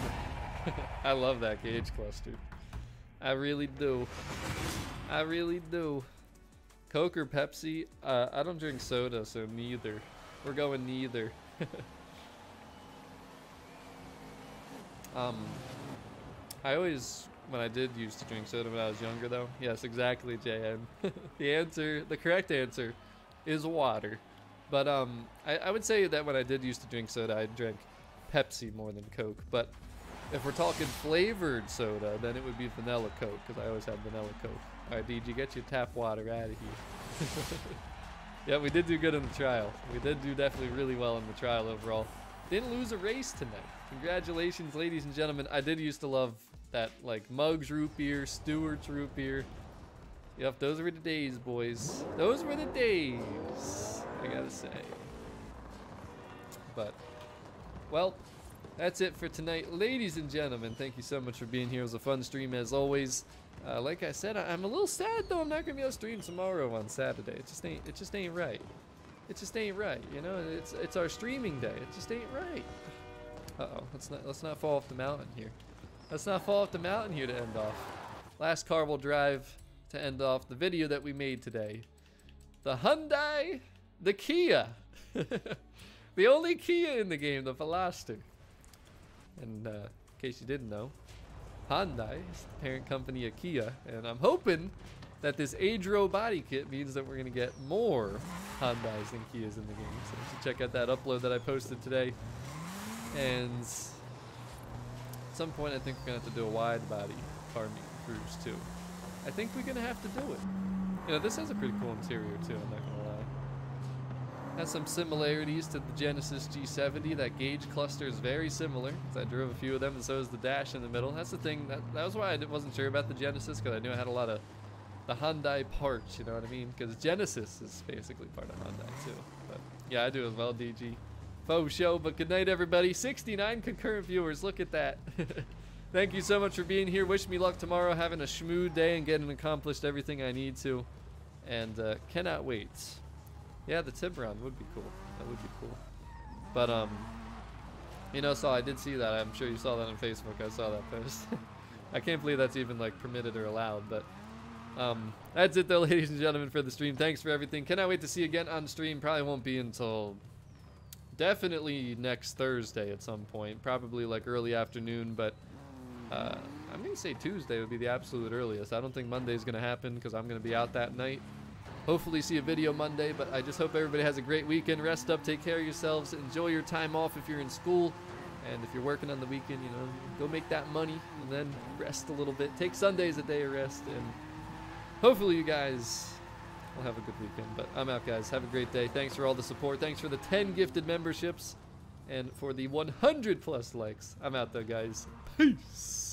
I love that gauge cluster. I really do. I really do. Coke or Pepsi? I don't drink soda, so neither. We're going neither. I always, when I did used to drink soda when I was younger though. Yes, exactly, JM. The answer, the correct answer is water. But I would say that when I did used to drink soda, I drank Pepsi more than Coke. But if we're talking flavored soda, then it would be vanilla Coke because I always had vanilla Coke. All right, DG, get your tap water out of here. Yeah, we did do good in the trial. We did do definitely really well in the trial overall. Didn't lose a race tonight. Congratulations, ladies and gentlemen. I did used to love that, like, Muggs root beer, Stewart's root beer. Yep, those were the days, boys. Those were the days, I gotta say. But, well, that's it for tonight, ladies and gentlemen. Thank you so much for being here. It was a fun stream as always. Like I said, I'm a little sad though. I'm not gonna be able to stream tomorrow on Saturday. It just ain't right. It just ain't right, you know. It's our streaming day. It just ain't right. Uh-oh, let's not fall off the mountain here. Let's not fall off the mountain here to end off. Last car we'll drive to end off the video that we made today. The Hyundai, the Kia, the only Kia in the game, the Veloster. And in case you didn't know, Hyundai is the parent company of Kia, and I'm hoping that this Adro body kit means that we're gonna get more Hyundais than Kias in the game. So you should check out that upload that I posted today. And at some point I think we're gonna have to do a wide body car meet cruise too. I think we're gonna have to do it. You know, this has a pretty cool interior too, I'm not gonna lie. Has some similarities to the Genesis G70. That gauge cluster is very similar, because I drove a few of them, and so is the dash in the middle. That's the thing, that was why I wasn't sure about the Genesis, because I knew I had a lot of the Hyundai parts, you know what I mean? Because Genesis is basically part of Hyundai too. But yeah, I do as well, DG. Faux show, but good night everybody. 69 concurrent viewers, look at that. Thank you so much for being here. Wish me luck tomorrow, having a schmoo day and getting accomplished everything I need to. And cannot wait. Yeah, the Tiburon would be cool. That would be cool. But you know, Saul, I did see that. I'm sure you saw that on Facebook. I saw that post. I can't believe that's even like permitted or allowed, but that's it though, ladies and gentlemen, for the stream. Thanks for everything. Cannot wait to see you again on stream. Probably won't be until definitely next Thursday at some point, probably like early afternoon, but I'm gonna say Tuesday would be the absolute earliest. I don't think Monday's gonna happen because I'm gonna be out that night. Hopefully see a video Monday, but I just hope everybody has a great weekend. Rest up, take care of yourselves, enjoy your time off if you're in school, and if you're working on the weekend, you know, go make that money and then rest a little bit. Take Sundays a day of rest, and hopefully you guys will have a good weekend. But I'm out, guys. Have a great day. Thanks for all the support. Thanks for the 10 gifted memberships and for the 100+ likes. I'm out though, guys. Peace.